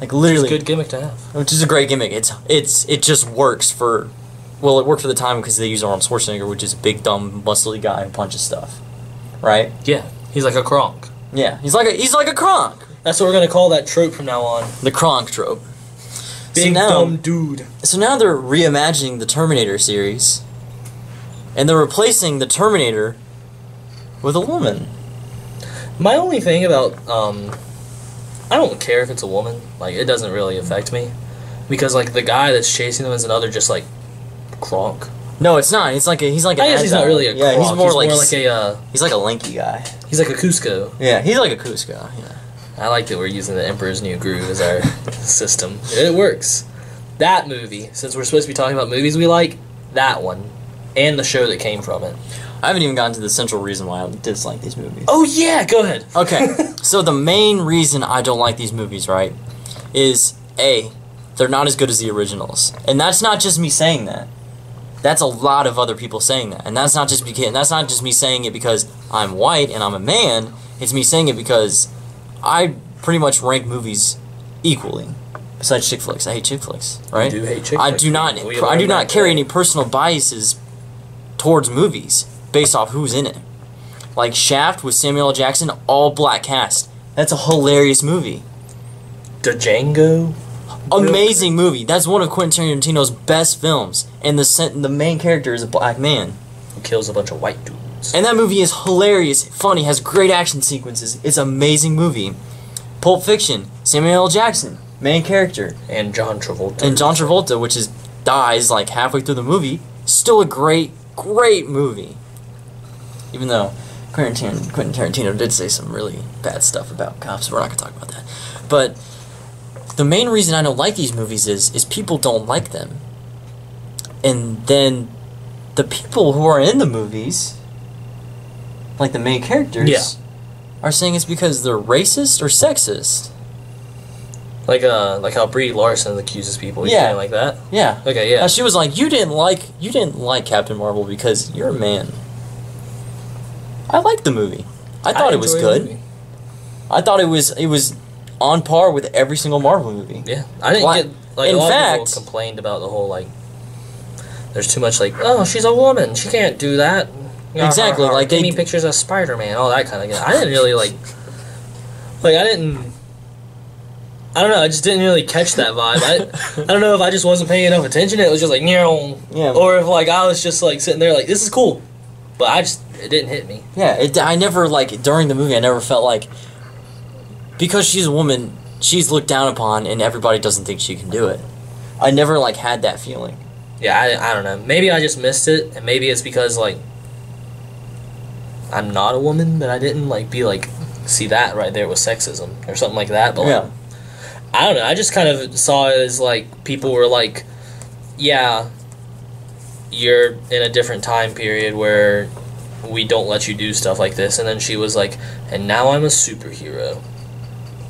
Like, literally, which is a good gimmick to have. Which is a great gimmick. It's it's it just works for, well, it worked for the time because they used Arnold Schwarzenegger, which is a big dumb muscly guy who punches stuff, right? Yeah, he's like a Kronk. Yeah, he's like a he's like a Kronk. That's what we're gonna call that trope from now on. The Kronk trope. Big so now, dumb dude. So now they're reimagining the Terminator series, and they're replacing the Terminator with a woman. My only thing about um. I don't care if it's a woman. Like, it doesn't really affect me. Because, like, the guy that's chasing them is another just, like, Kronk. No, it's not. It's like a, he's like an I guess he's not really a yeah, Kronk. He's more, he's like, more like a... Uh, he's like a lanky guy. He's like a Cusco. Yeah, he's like a Cusco. Yeah. I like that we're using the Emperor's New Groove as our system. It works. That movie, since we're supposed to be talking about movies we like, that one. And the show that came from it. I haven't even gotten to the central reason why I dislike these movies. Oh, yeah, go ahead. Okay, so the main reason I don't like these movies, right, is, A, they're not as good as the originals. And that's not just me saying that. That's a lot of other people saying that. And that's not just because, that's not just me saying it because I'm white and I'm a man. It's me saying it because I pretty much rank movies equally. Besides chick flicks. I hate chick flicks, right? You do hate chick flicks. I do not, I do not carry any personal biases towards movies. Based off who's in it. Like Shaft with Samuel L. Jackson, all black cast. That's a hilarious movie. The Django? Amazing movie. That's one of Quentin Tarantino's best films. And the the main character is a black man. Who kills a bunch of white dudes. And that movie is hilarious, funny, has great action sequences. It's an amazing movie. Pulp Fiction, Samuel L. Jackson, main character. And John Travolta. And John Travolta, which is dies like halfway through the movie. Still a great, great movie. Even though Quentin Tarantino did say some really bad stuff about cops, we're not going to talk about that. But the main reason I don't like these movies is is people don't like them. And then the people who are in the movies, like the main characters, yeah. are saying it's because they're racist or sexist. Like uh, like how Brie Larson accuses people. You yeah, like that. Yeah. Okay. Yeah. Now she was like, "You didn't like you didn't like Captain Marvel because you're a man." I liked the movie. I thought I it was good. I thought it was it was on par with every single Marvel movie. Yeah, I didn't like, get like in a lot fact, of people complained about the whole like. There's too much like oh she's a woman she can't do that. Exactly like give they, me pictures of Spider-Man all that kind of thing. I didn't really like. Like I didn't. I don't know. I just didn't really catch that vibe. I I don't know if I just wasn't paying enough attention. It was just like no. Yeah. Or if like I was just like sitting there like this is cool, but I just. It didn't hit me. Yeah, it, I never, like, during the movie, I never felt like, because she's a woman, she's looked down upon, and everybody doesn't think she can do it. I never, like, had that feeling. Yeah, I, I don't know. Maybe I just missed it, and maybe it's because, like, I'm not a woman, but I didn't, like, be like, see that right there was sexism, or something like that. But, like, yeah. I don't know. I just kind of saw it as, like, people were like, yeah, you're in a different time period where... we don't let you do stuff like this. And then she was like, and now I'm a superhero.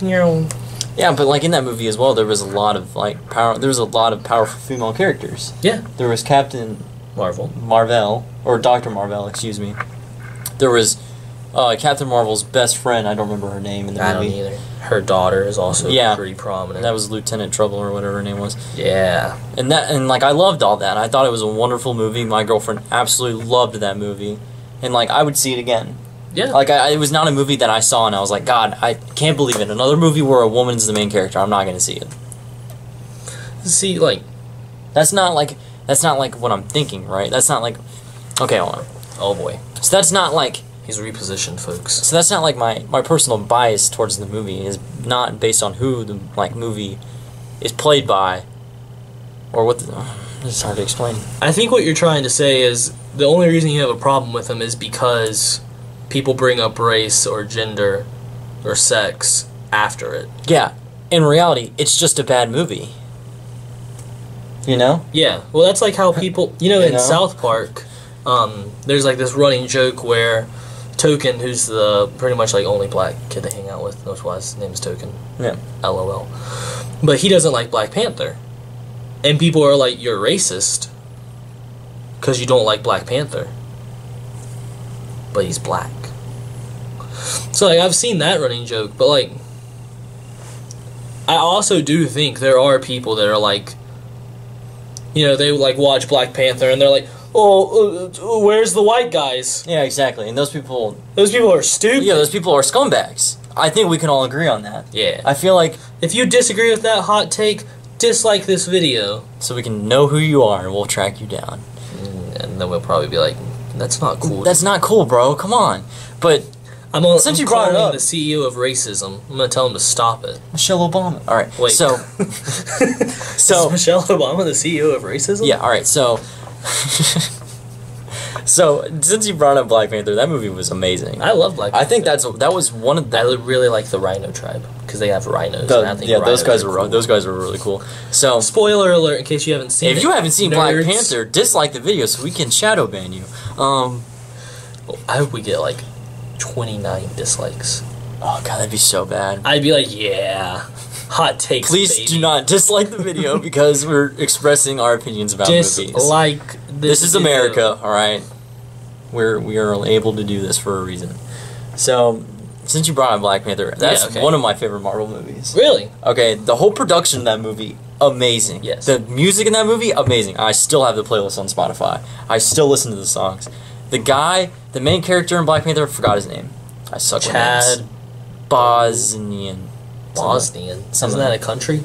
Yeah, but like in that movie as well, there was a lot of like power. There was a lot of powerful female characters. Yeah, there was Captain Marvel, Mar-Vell, or Doctor Mar-Vell, excuse me. There was uh, Captain Marvel's best friend. I don't remember her name in the I movie. I don't either. Her daughter is also yeah, pretty prominent. That was Lieutenant Trouble or whatever her name was. Yeah, and that and like I loved all that. I thought it was a wonderful movie. My girlfriend absolutely loved that movie, and like I would see it again. Yeah. Like, I, it was not a movie that I saw and I was like, God, I can't believe it. Another movie where a woman's the main character. I'm not going to see it. See, like... That's not, like... That's not, like, what I'm thinking, right? That's not, like... Okay, hold on. Oh, boy. So that's not, like... He's repositioned, folks. So that's not, like, my, my personal bias towards the movie is not based on who the, like, movie is played by. Or what the... This is hard to explain. I think what you're trying to say is the only reason you have a problem with them is because... people bring up race or gender or sex after it. Yeah. In reality, it's just a bad movie. You know? Yeah. Well, that's like how people... You know, you in know? South Park, um, there's like this running joke where Token, who's the pretty much like only black kid they hang out with, that's why his name's Token. Yeah. LOL. But he doesn't like Black Panther. And people are like, you're racist because you don't like Black Panther. But he's black. So, like, I've seen that running joke, but, like, I also do think there are people that are, like, you know, they, like, watch Black Panther, and they're like, oh, uh, where's the white guys? Yeah, exactly, and those people... Those people are stupid. Yeah, those people are scumbags. I think we can all agree on that. Yeah. I feel like... If you disagree with that hot take, dislike this video. So we can know who you are, and we'll track you down. And then we'll probably be like... That's not cool. That's not cool, bro. Come on. But I'm gonna, since I'm you brought it up, the C E O of racism. I'm gonna tell him to stop it. Michelle Obama. All right. Wait. So, so is Michelle Obama the C E O of racism? Yeah. All right. So, so since you brought up Black Panther, that movie was amazing. I love Black Panther. I think that's that was one of the, I really like the Rhino Tribe because they have rhinos. The, and I think yeah, those guys were cool. Those guys were really cool. So, spoiler alert in case you haven't seen. If it, you haven't seen nerds. Black Panther, dislike the video so we can shadow ban you. Um, I hope we get like twenty-nine dislikes. Oh god, that'd be so bad. I'd be like, yeah, hot takes. Please baby. Do not dislike the video because we're expressing our opinions about dislike movies. Like this, this is video. America, all right. We're we are able to do this for a reason. So, since you brought up Black Panther, that's yeah, okay. one of my favorite Marvel movies. Really? Okay, the whole production of that movie. Amazing. Yes. The music in that movie, amazing. I still have the playlist on Spotify. I still listen to the songs. The guy, the main character in Black Panther, forgot his name. I suck with names. Chad Bosnian. Bosnian. Something. Isn't that a country?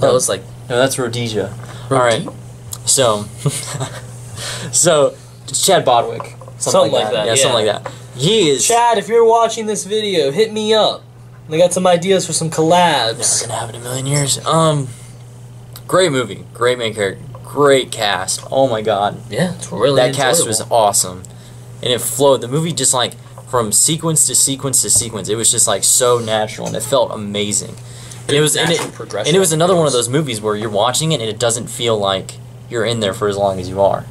That no, was like no, that's Rhodesia. All right. So, so Chad Bodwick. Something, something like that. that. Yeah, yeah, something like that. He is Chad. If you're watching this video, hit me up. They got some ideas for some collabs. Never gonna happen in a million years. Um, great movie, great main character, great cast. Oh my god. Yeah, it's really that enjoyable. Cast was awesome, and it flowed. The movie just like from sequence to sequence to sequence. It was just like so natural, and it felt amazing. And it was and it, and it was another one of those movies where you're watching it and it doesn't feel like you're in there for as long as you are.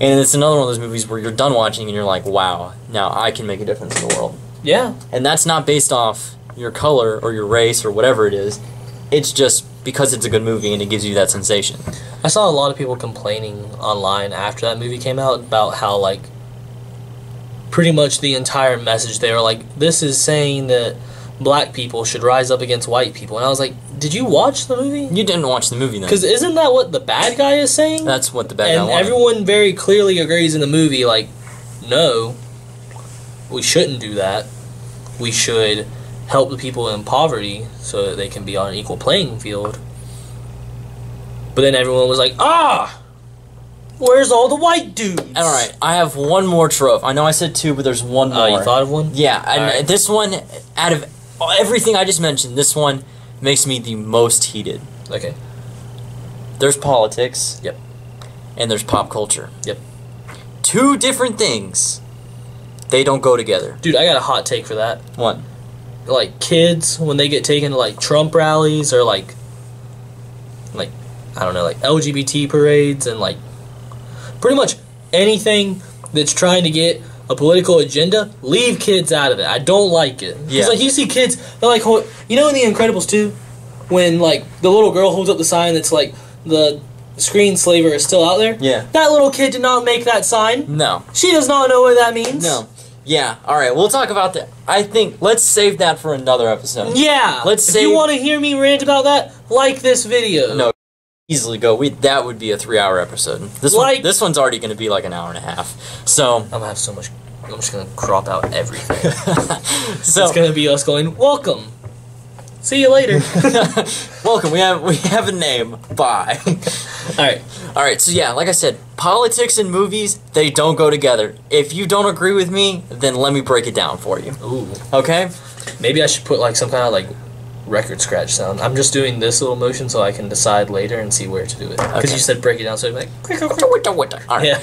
And it's another one of those movies where you're done watching and you're like, wow, now I can make a difference in the world. Yeah. And that's not based off your color or your race or whatever it is. It's just because it's a good movie and it gives you that sensation. I saw a lot of people complaining online after that movie came out about how like pretty much the entire message they were like, this is saying that black people should rise up against white people. And I was like, did you watch the movie? You didn't watch the movie then. Because isn't that what the bad guy is saying? That's what the bad and guy And everyone very clearly agrees in the movie like, no, we shouldn't do that. We should help the people in poverty so that they can be on an equal playing field. But then everyone was like, ah! Where's all the white dudes? Alright, I have one more trope. I know I said two, but there's one more. Oh, uh, you thought of one? Yeah, and right. This one, out of everything I just mentioned, this one makes me the most heated. Okay. There's politics. Yep. And there's pop culture. Yep. Two different things. They don't go together. Dude, I got a hot take for that. One. Like kids when they get taken to like Trump rallies or like like I don't know like L G B T parades and like pretty much anything that's trying to get a political agenda, leave kids out of it. I don't like it. Yeah. It's like you see kids, they're like, you know, in The Incredibles two, when like the little girl holds up the sign that's like the screenslaver is still out there. Yeah. That little kid did not make that sign. No. She does not know what that means. No. Yeah, alright, we'll talk about that. I think, let's save that for another episode. Yeah! Let's save... If you want to hear me rant about that, like this video. No, easily go. We That would be a three-hour episode. This like... One, this one's already going to be like an hour and a half. So... I'm going to have so much... I'm just going to crop out everything. So it's going to be us going, welcome! See you later. Welcome, we have we have a name. Bye. Alright. Alright, so yeah, like I said, politics and movies, they don't go together. If you don't agree with me, then let me break it down for you. Ooh. Okay? Maybe I should put like some kind of like record scratch sound. I'm just doing this little motion so I can decide later and see where to do it. Because okay. You said break it down, so you're like... Alright. Yeah.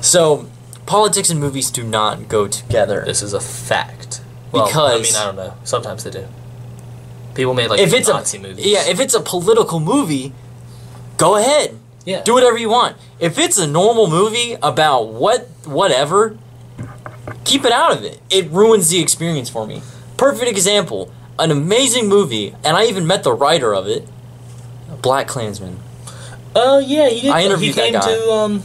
So, politics and movies do not go together. This is a fact. Well, because... I mean, I don't know. Sometimes they do. People made like if it's Nazi a, movies. Yeah, if it's a political movie, go ahead. Yeah. Do whatever you want. If it's a normal movie about what whatever, keep it out of it. It ruins the experience for me. Perfect example. An amazing movie, and I even met the writer of it, Black Klansman. Oh uh, yeah, he did. I interviewed he came that guy. to um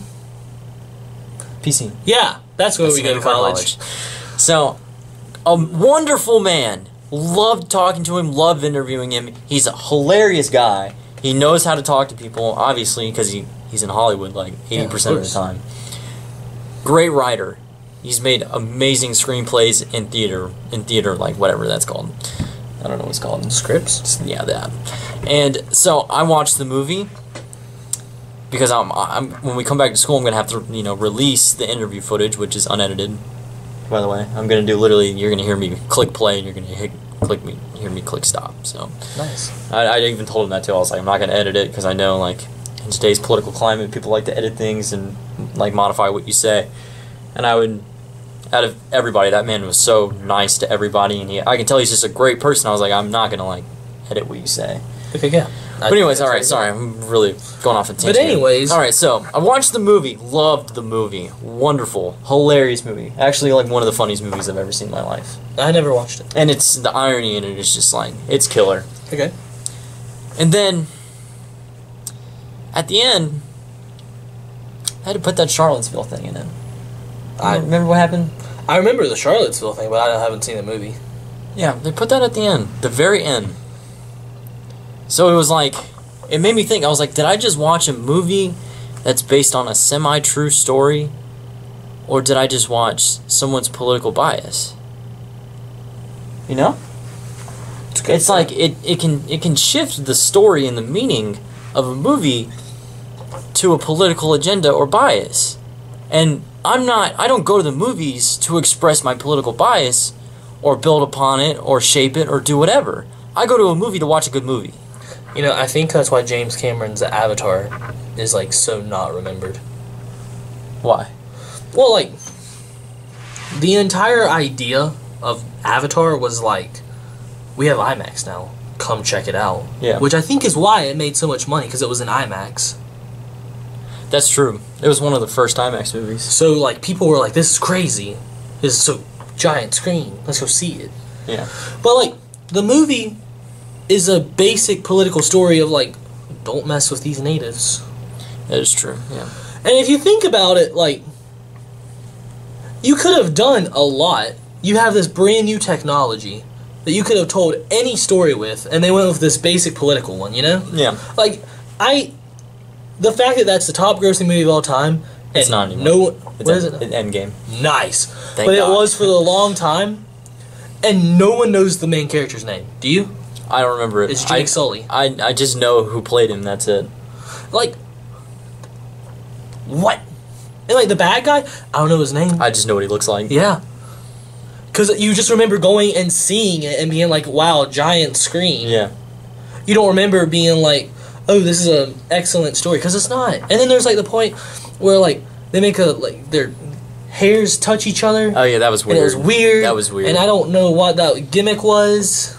P C. Yeah, that's where that's we go to college. college. So, a wonderful man. Loved talking to him, loved interviewing him. He's a hilarious guy. He knows how to talk to people, obviously, because he, he's in Hollywood like eighty percent yeah, of, of the time. Great writer. He's made amazing screenplays in theater, in theater, like whatever that's called. I don't know what's called. Scripts? Yeah, that. And so I watched the movie because I'm, I'm when we come back to school, I'm going to have to you know release the interview footage, which is unedited. By the way, I'm gonna do literally. You're gonna hear me click play, and you're gonna hit, click me, hear me click stop. So nice. I, I even told him that too. I was like, I'm not gonna edit it because I know, like, in today's political climate, people like to edit things and like modify what you say. And I would, out of everybody, that man was so nice to everybody, and he, I can tell he's just a great person. I was like, I'm not gonna like edit what you say. Okay, yeah. But anyways, all right. Sorry, I'm really going off a tangent. But anyways, all right. So I watched the movie, loved the movie, wonderful, hilarious movie. Actually, like one of the funniest movies I've ever seen in my life. I never watched it. And it's the irony in it is just like it's killer. Okay. And then at the end, I had to put that Charlottesville thing in it. I remember what happened. I remember the Charlottesville thing, but I haven't seen the movie. Yeah, they put that at the end, the very end. So it was like, it made me think, I was like, did I just watch a movie that's based on a semi-true story? Or did I just watch someone's political bias? You know? It's, it's like, it, it can it can shift the story and the meaning of a movie to a political agenda or bias. And I'm not, I don't go to the movies to express my political bias or build upon it or shape it or do whatever. I go to a movie to watch a good movie. You know, I think that's why James Cameron's Avatar is, like, so not remembered. Why? Well, like, the entire idea of Avatar was, like, we have IMAX now. Come check it out. Yeah. Which I think is why it made so much money, because it was an IMAX. That's true. It was one of the first IMAX movies. So, like, people were like, this is crazy. This is so giant screen. Let's go see it. Yeah. But, like, the movie is a basic political story of, like, don't mess with these natives. That is true, yeah. And if you think about it, like, you could have done a lot. You have this brand new technology that you could have told any story with, and they went with this basic political one, you know? Yeah. Like, I... The fact that that's the top-grossing movie of all time... It's not anymore. No, it's what is it? Endgame. Nice. Thank but God. It was for a long time, and no one knows the main character's name. Do you? I don't remember it. It's Jake I, Sully. I, I just know who played him, that's it. Like, what? And, like, the bad guy? I don't know his name. I just know what he looks like. Yeah. Because you just remember going and seeing it and being like, wow, giant screen. Yeah. You don't remember being like, oh, this is an excellent story, because it's not. And then there's, like, the point where, like, they make a, like, they're... hairs touch each other. Oh yeah, that was weird. And it was weird. That was weird. And I don't know what that gimmick was.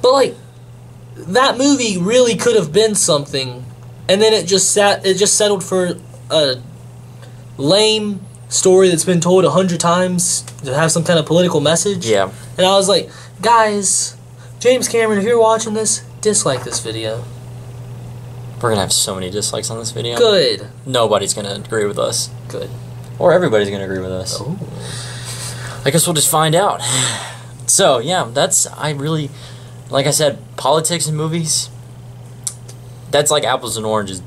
But like that movie really could have been something, and then it just sat it just settled for a lame story that's been told a hundred times to have some kind of political message. Yeah. And I was like, guys, James Cameron, if you're watching this, dislike this video. We're going to have so many dislikes on this video. Good. Nobody's going to agree with us. Good. Or everybody's going to agree with us. Oh. I guess we'll just find out. So, yeah, that's, I really, like I said, politics and movies, that's like apples and oranges.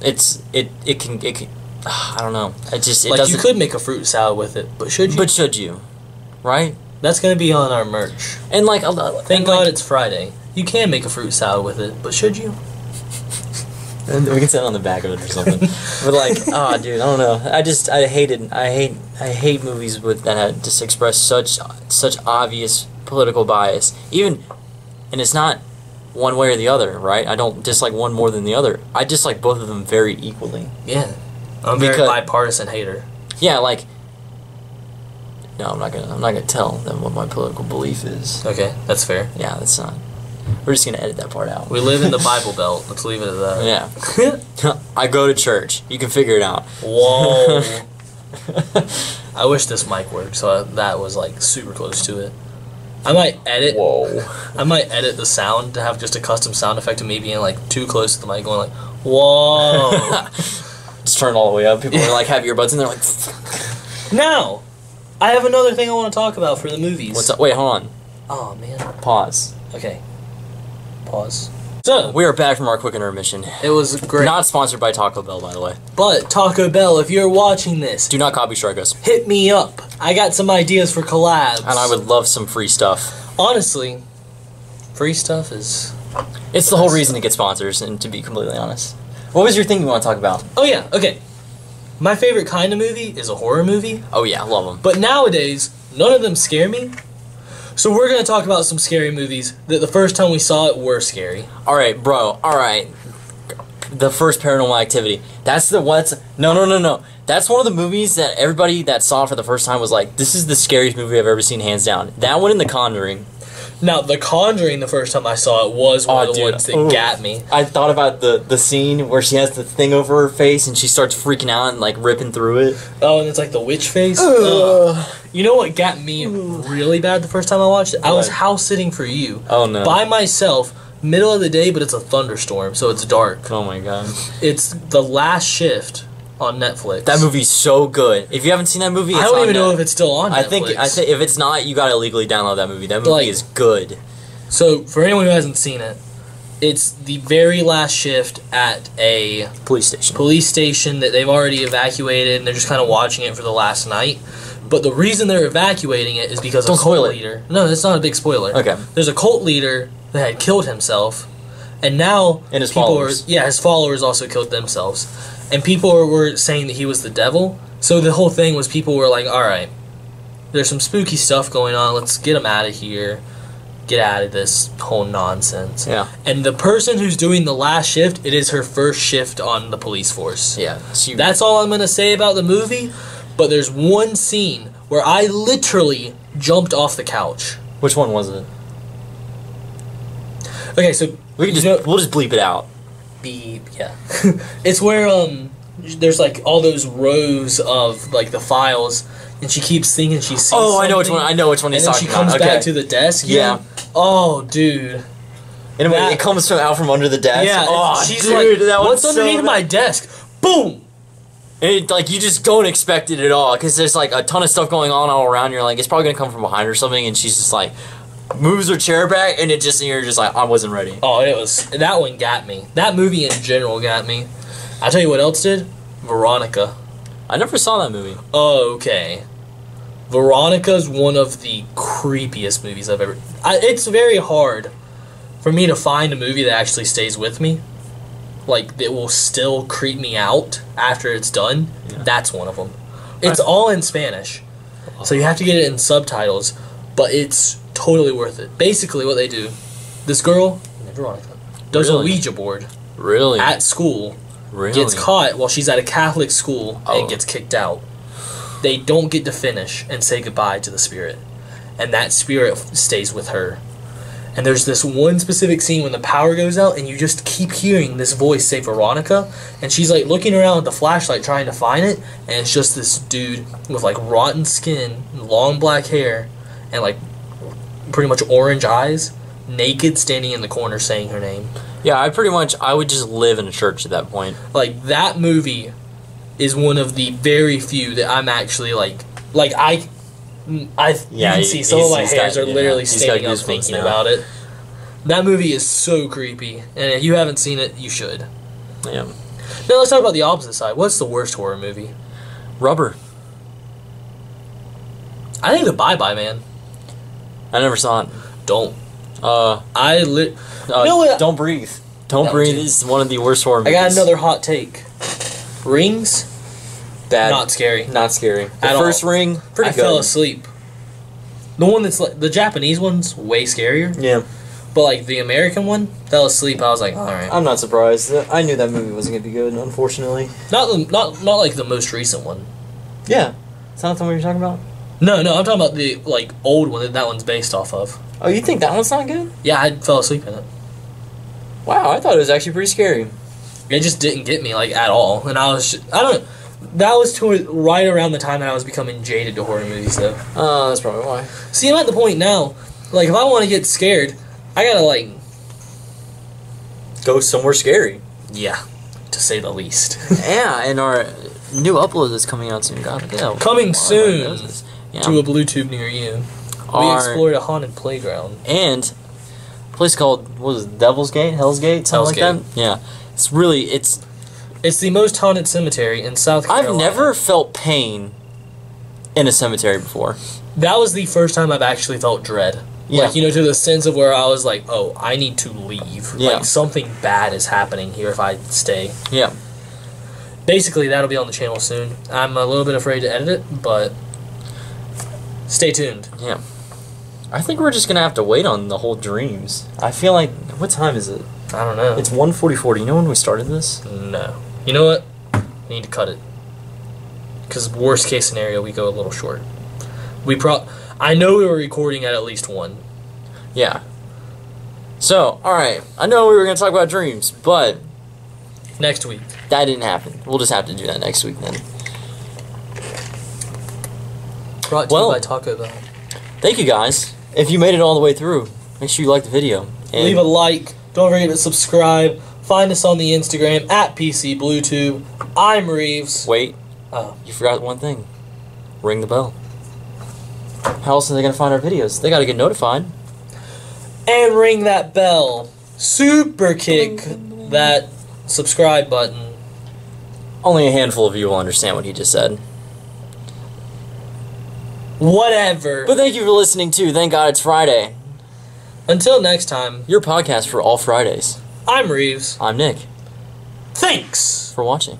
It's, it, it can, it can, I don't know. It just, it like doesn't. You could make a fruit salad with it, but should you? But should you? Right? That's going to be on our merch. And like, thank God it's Friday. You can make a fruit salad with it, but should you? And we can sit on the back of it or something. But like, ah, oh, dude, I don't know. I just, I hated, I hate, I hate movies with that just express such, such obvious political bias. Even, and it's not one way or the other, right? I don't dislike one more than the other. I dislike both of them very equally. Yeah, I'm a very bipartisan hater. Yeah, like, no, I'm not gonna, I'm not gonna tell them what my political belief is. Okay, that's fair. Yeah, that's not. We're just gonna edit that part out. We live in the Bible Belt. Let's leave it at that. Yeah. I go to church. You can figure it out. Whoa. I wish this mic worked, so that was like super close to it. I might edit. Whoa. I might edit the sound to have just a custom sound effect of me being like too close to the mic, going like, whoa. Just turn it all the way up. People are like, have earbuds in there, like. Now, I have another thing I want to talk about for the movies. What's up? Wait, hold on. Oh man. Pause. Okay. Pause. So, we are back from our quick intermission. It was great. Not sponsored by Taco Bell, by the way. But, Taco Bell, if you're watching this, do not copy strike us. Hit me up. I got some ideas for collabs. And I would love some free stuff. Honestly, free stuff is... It's the, the whole reason to get sponsors, and to be completely honest. What was your thing you want to talk about? Oh, yeah. Okay. My favorite kind of movie is a horror movie. Oh, yeah. Love them. But nowadays, none of them scare me. So we're going to talk about some scary movies that the first time we saw it were scary. Alright, bro. Alright. The first Paranormal Activity. That's the what's... No, no, no, no. That's one of the movies that everybody that saw for the first time was like, this is the scariest movie I've ever seen, hands down. That one and The Conjuring. Now, The Conjuring, the first time I saw it, was one oh, of the dude. ones that Ooh. got me. I thought about the, the scene where she has the thing over her face and she starts freaking out and, like, ripping through it. Oh, and it's like the witch face. Ugh. Ugh. You know what got me really bad the first time I watched it? What? I was house-sitting for you. Oh, no. By myself, middle of the day, but it's a thunderstorm, so it's dark. Oh, my God. It's the last shift on Netflix. That movie's so good. If you haven't seen that movie, it's I don't even know if it's still on Netflix. I think I th if it's not, you gotta illegally download that movie. That movie like, is good. So for anyone who hasn't seen it, it's the very last shift at a police station. Police station that they've already evacuated, and they're just kind of watching it for the last night. But the reason they're evacuating it is because don't a cult leader. No, that's not a big spoiler. Okay. There's a cult leader that had killed himself, and now and his followers. Are, yeah, his followers also killed themselves. And people were saying that he was the devil. So the whole thing was people were like, all right, there's some spooky stuff going on. Let's get him out of here. Get out of this whole nonsense. Yeah. And the person who's doing the last shift, it is her first shift on the police force. Yeah. She... That's all I'm going to say about the movie. But there's one scene where I literally jumped off the couch. Which one was it? Okay, so... we can just, you know, we'll just bleep it out. Beep, yeah. It's where um, there's like all those rows of like the files, and she keeps thinking she sees. Oh, something. I know which one. I know which one he's talking about. And then she comes okay. back to the desk. Yeah. You know? Oh, dude. And that, it comes from out from under the desk. Yeah. Oh, she's dude, like, that what's underneath so my desk? Boom. And it, like you just don't expect it at all, because there's like a ton of stuff going on all around. You're like, it's probably gonna come from behind or something, and she's just like. Moves her chair back, and it just and you're just like, I wasn't ready. Oh, it was that one got me. That movie in general got me. I tell you what else did? Veronica. I never saw that movie. Oh, okay. Veronica is one of the creepiest movies I've ever. I, it's very hard for me to find a movie that actually stays with me, like that will still creep me out after it's done. Yeah. That's one of them. It's all in Spanish, so you have to get it in subtitles, but it's. Totally worth it. Basically, what they do, this girl, Veronica, does really? a Ouija board. Really? At school. Really? Gets caught while she's at a Catholic school oh. and gets kicked out. They don't get to finish and say goodbye to the spirit. And that spirit stays with her. And there's this one specific scene when the power goes out, and you just keep hearing this voice say Veronica, and she's like looking around with the flashlight trying to find it, and it's just this dude with like rotten skin, long black hair, and like pretty much orange eyes, naked, standing in the corner saying her name. Yeah, I pretty much, I would just live in a church at that point. Like, that movie is one of the very few that I'm actually like, like I, I yeah, can see some of my hairs got, are yeah, literally standing up thinking now. about it. That movie is so creepy, and if you haven't seen it, you should. Yeah. Now let's talk about the opposite side. What's the worst horror movie? Rubber. I think the Bye Bye Man. I never saw it. Don't. Uh, I li- uh, no, uh, Don't Breathe. Don't no, Breathe dude. is one of the worst horror movies. I got another hot take. Rings? Bad. Not scary. Not scary. The At first all. Ring, pretty I good. I fell asleep. The one that's like, the Japanese one's way scarier. Yeah. But like the American one, fell asleep. I was like, all right. I'm not surprised. I knew that movie wasn't going to be good, unfortunately. Not the, not not like the most recent one. Yeah. It's not the one you're talking about? No, no, I'm talking about the like old one that that one's based off of. Oh, you think that one's not good? Yeah, I fell asleep in it. Wow, I thought it was actually pretty scary. It just didn't get me, like, at all. And I was just, I don't know. That was to, right around the time that I was becoming jaded to horror movies, though. Oh, uh, that's probably why. See, I'm at the point now, like, if I want to get scared, I gotta, like... go somewhere scary. Yeah, to say the least. Yeah, and our new upload is coming out soon. God, yeah, coming soon yeah. to a BlueTube near you. We our, explored a haunted playground. And a place called, what was it, Devil's Gate? Hell's Gate? Something Hell's like Gate. that? Yeah. It's really, it's... It's the most haunted cemetery in South Carolina. I've never felt pain in a cemetery before. That was the first time I've actually felt dread. Yeah. Like, you know, to the sense of where I was like, oh, I need to leave. Yeah. Like, something bad is happening here if I stay. Yeah. Basically, that'll be on the channel soon. I'm a little bit afraid to edit it, but stay tuned. Yeah. I think we're just going to have to wait on the whole dreams. I feel like... What time is it? I don't know. It's one forty-four. Do you know when we started this? No. You know what? We need to cut it. Because worst case scenario, we go a little short. We pro... I know we were recording at at least one. Yeah. So, alright. I know we were going to talk about dreams, but... next week. That didn't happen. We'll just have to do that next week then. Brought to well, you by Taco Bell. Thank you guys. If you made it all the way through, make sure you like the video. And leave a like. Don't forget to subscribe. Find us on the Instagram, at P C BlueTube. I'm Reeves. Wait. Oh. You forgot one thing. Ring the bell. How else are they going to find our videos? They got to get notified. And ring that bell. Super kick that subscribe button. Only a handful of you will understand what he just said. Whatever. But thank you for listening to Thank God It's Friday. Until next time, your podcast for all Fridays. I'm Reeves. I'm Nick. Thanks for watching.